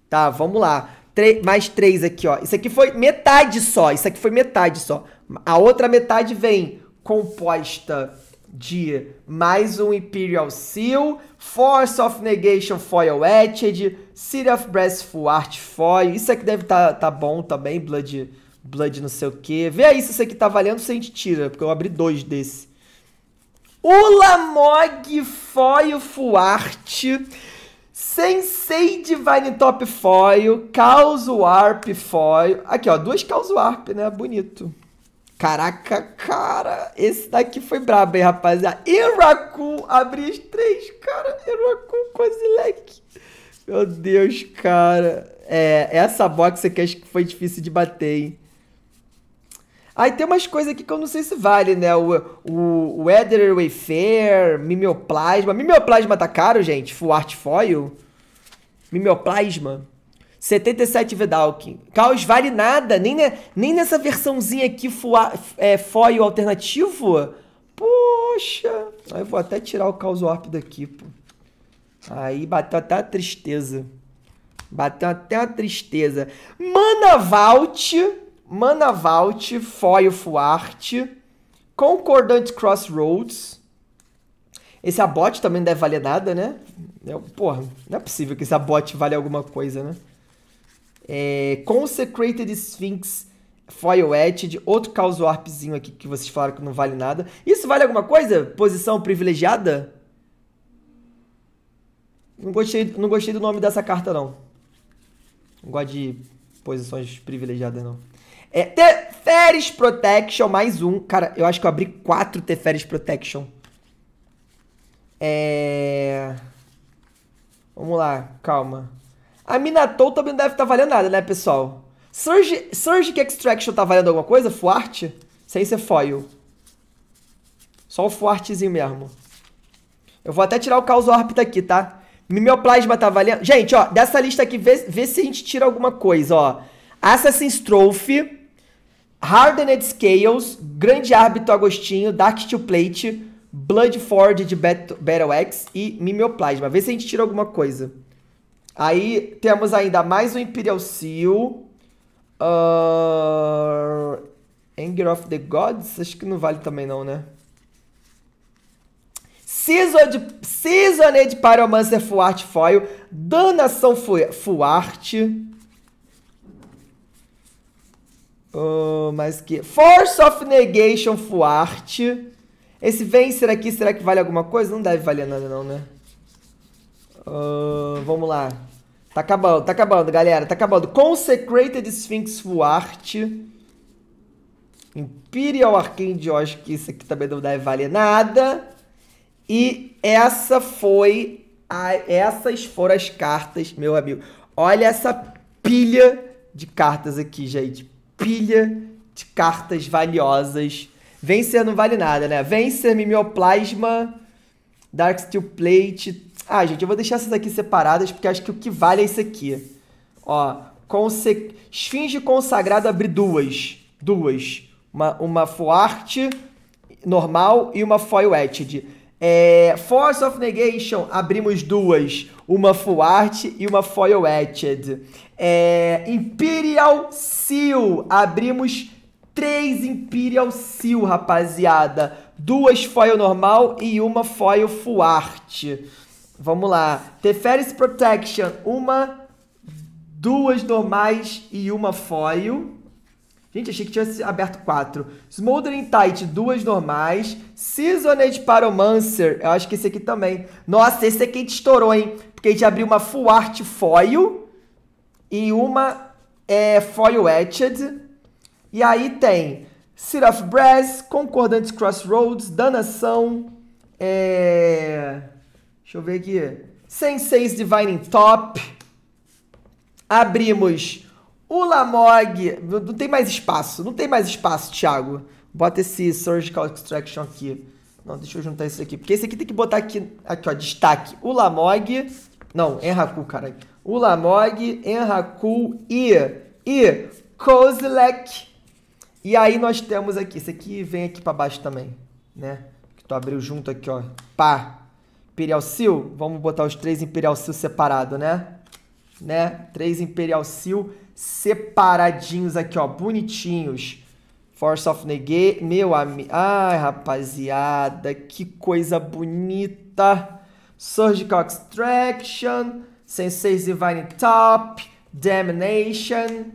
Tá, vamos lá. Tre... Mais três aqui, ó. Isso aqui foi metade só. Isso aqui foi metade só. A outra metade vem composta de mais um Imperial Seal, Force of Negation Foil Etched, City of Brass Full Art Foil. Isso aqui deve tá, tá bom também, Blood, Blood não sei o que. Vê aí se isso aqui tá valendo, se a gente tira, porque eu abri dois desse. Ulamog Foil Full Art, Sensei Divine Top Foil, Chaos Warp Foil. Aqui ó, duas Chaos Warp, né? Bonito. Caraca, cara, esse daqui foi brabo, hein, rapaziada. Iraku, abri as três, cara. Iraku, quase leque. Meu Deus, cara. É, essa box aqui acho que foi difícil de bater, hein. Aí ah, tem umas coisas aqui que eu não sei se vale, né. O, o, o Ether Wayfair, Mimeoplasma. Mimeoplasma tá caro, gente? Full Art Foil? Mimeoplasma? setenta e sete Vedalkin. Caos vale nada. Nem, ne, nem nessa versãozinha aqui fua, é, foil alternativo. Poxa. Aí eu vou até tirar o Caos Warp daqui, pô. Aí bateu até a tristeza. Bateu até a tristeza. Manavalt. Manavalt. Foil Fuart. Concordant Crossroads. Esse abote também não deve valer nada, né? Porra, não é possível que esse abote vale alguma coisa, né? É, Consecrated Sphinx Foil Etched, outro Chaos Warpzinho aqui que vocês falaram que não vale nada. Isso vale alguma coisa? Posição privilegiada? Não gostei, não gostei do nome dessa carta, não. Não gosto de posições privilegiadas, não. É, Teferis Protection, mais um. Cara, eu acho que eu abri quatro Teferis Protection. É... Vamos lá, calma. A Minatou também não deve estar valendo nada, né, pessoal? Surge, Surgic Extraction tá valendo alguma coisa? Fuart? Sem ser foil. Só o Fuartzinho mesmo. Eu vou até tirar o Chaos Warp daqui, tá? Mimeoplasma tá valendo. Gente, ó, dessa lista aqui, vê, vê se a gente tira alguma coisa, ó. Assassin's Trophy, Hardened Scales, Grande Árbitro Agostinho, Dark Steel Plate, Bloodforged Battle Axe e Mimeoplasma. Vê se a gente tira alguma coisa. Aí temos ainda mais um Imperial Seal. Uh... Anger of the Gods? Acho que não vale também não, né? Seasoned, Seasoned Pyromancer Full Art Foil. Danação Full Art. Uh, mais que... Force of Negation Full Art. Esse Vencer aqui, será que vale alguma coisa? Não deve valer nada não, né? Uh, vamos lá. Tá acabando, tá acabando, galera. Tá acabando. Consecrated Sphinx Full Art. Imperial Arcane Josh, que isso aqui também não deve valer nada. E essa foi... A, essas foram as cartas, meu amigo. Olha essa pilha de cartas aqui, gente. Pilha de cartas valiosas. Vencer não vale nada, né? Vencer, Mimeoplasma, Dark Steel Plate. Ah, gente, eu vou deixar essas aqui separadas, porque acho que o que vale é isso aqui. Ó, conse... Esfinge Consagrada, abri duas. Duas. Uma, uma Full Art normal e uma Foil Etched. É, Force of Negation, abrimos duas. Uma Full Art e uma Foil Etched. É, Imperial Seal, abrimos três Imperial Seal, rapaziada. Duas Foil normal e uma Foil Full Art. Vamos lá. Teferis Protection, uma, duas normais e uma foil. Gente, achei que tinha aberto quatro. Smoldering Tite, duas normais. Seasoned Pyromancer, eu acho que esse aqui também. Nossa, esse aqui a gente estourou, hein? Porque a gente abriu uma Full Art Foil e uma é, Foil Etched. E aí tem Seed of Brass, Concordant Crossroads, Danação, é... deixa eu ver aqui. Sensei's Divining Top. Abrimos o Ulamog. Não tem mais espaço. Não tem mais espaço, Thiago. Bota esse Surgical Extraction aqui. Não, deixa eu juntar isso aqui. Porque esse aqui tem que botar aqui, aqui ó, destaque. O Ulamog. Não, Enraku, caralho. O Ulamog, Enraku e... E... Kozilek. E aí nós temos aqui. Esse aqui vem aqui pra baixo também, né? Que tu abriu junto aqui, ó. Pá. Imperial Seal, vamos botar os três Imperial Seal separado, né? Né? Três Imperial Seal separadinhos aqui, ó, bonitinhos. Force of Negate, meu amigo. Ai, rapaziada, que coisa bonita. Surgical Extraction, Sensei's Divine Top, Damnation,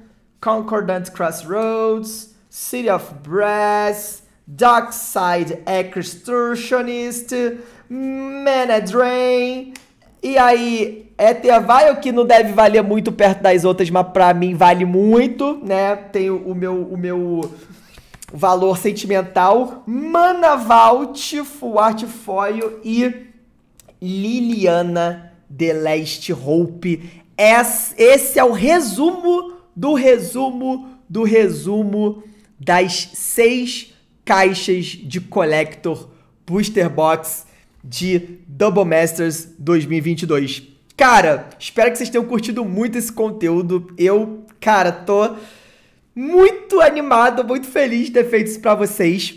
Concordant Crossroads, City of Brass, Darkside Extortionist, Mana Drain. E aí, Ethervile, que não deve valer muito perto das outras, mas pra mim vale muito, né? Tem o, o, meu, o meu valor sentimental. Mana Vault, Full Art Foil e Liliana The Last Hope. Esse, esse é o resumo do resumo do resumo das seis caixas de Collector Booster Box de Double Masters dois mil e vinte e dois. Cara, espero que vocês tenham curtido muito esse conteúdo. Eu, cara, tô muito animado, muito feliz de ter feito isso pra vocês.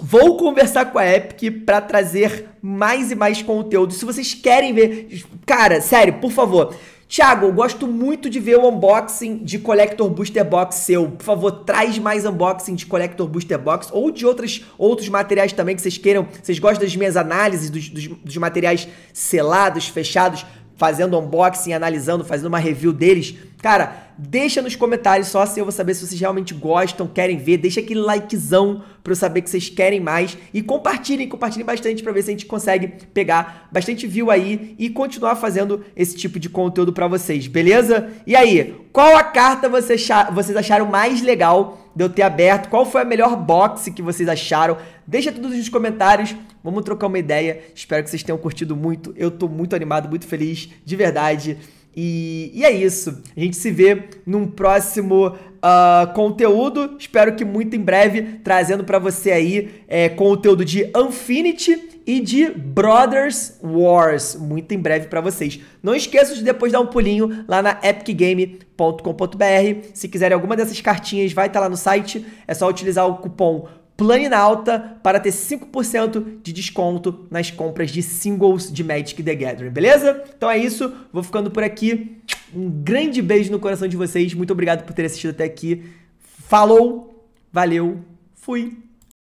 Vou conversar com a Epic pra trazer mais e mais conteúdo. Se vocês querem ver... Cara, sério, por favor... Thiago, eu gosto muito de ver o unboxing de Collector Booster Box seu. Por favor, traz mais unboxing de Collector Booster Box ou de outras, outros materiais também que vocês queiram. Vocês gostam das minhas análises, dos, dos, dos materiais selados, fechados, fazendo unboxing, analisando, fazendo uma review deles. Cara, deixa nos comentários só, assim eu vou saber se vocês realmente gostam, querem ver. Deixa aquele likezão pra eu saber que vocês querem mais. E compartilhem, compartilhem bastante pra ver se a gente consegue pegar bastante view aí e continuar fazendo esse tipo de conteúdo pra vocês, beleza? E aí, qual a carta vocês acharam mais legal de eu ter aberto? Qual foi a melhor box que vocês acharam? Deixa tudo nos comentários. Vamos trocar uma ideia, espero que vocês tenham curtido muito, eu tô muito animado, muito feliz, de verdade, e, e é isso, a gente se vê num próximo uh, conteúdo, espero que muito em breve, trazendo pra você aí é, conteúdo de Infinity e de Brothers Wars, muito em breve pra vocês. Não esqueçam de depois dar um pulinho lá na epic game ponto com ponto br, se quiserem alguma dessas cartinhas, vai estar lá no site, é só utilizar o cupom Planinauta para ter cinco por cento de desconto nas compras de singles de Magic the Gathering, beleza? Então é isso, vou ficando por aqui. Um grande beijo no coração de vocês, muito obrigado por terem assistido até aqui. Falou, valeu, fui!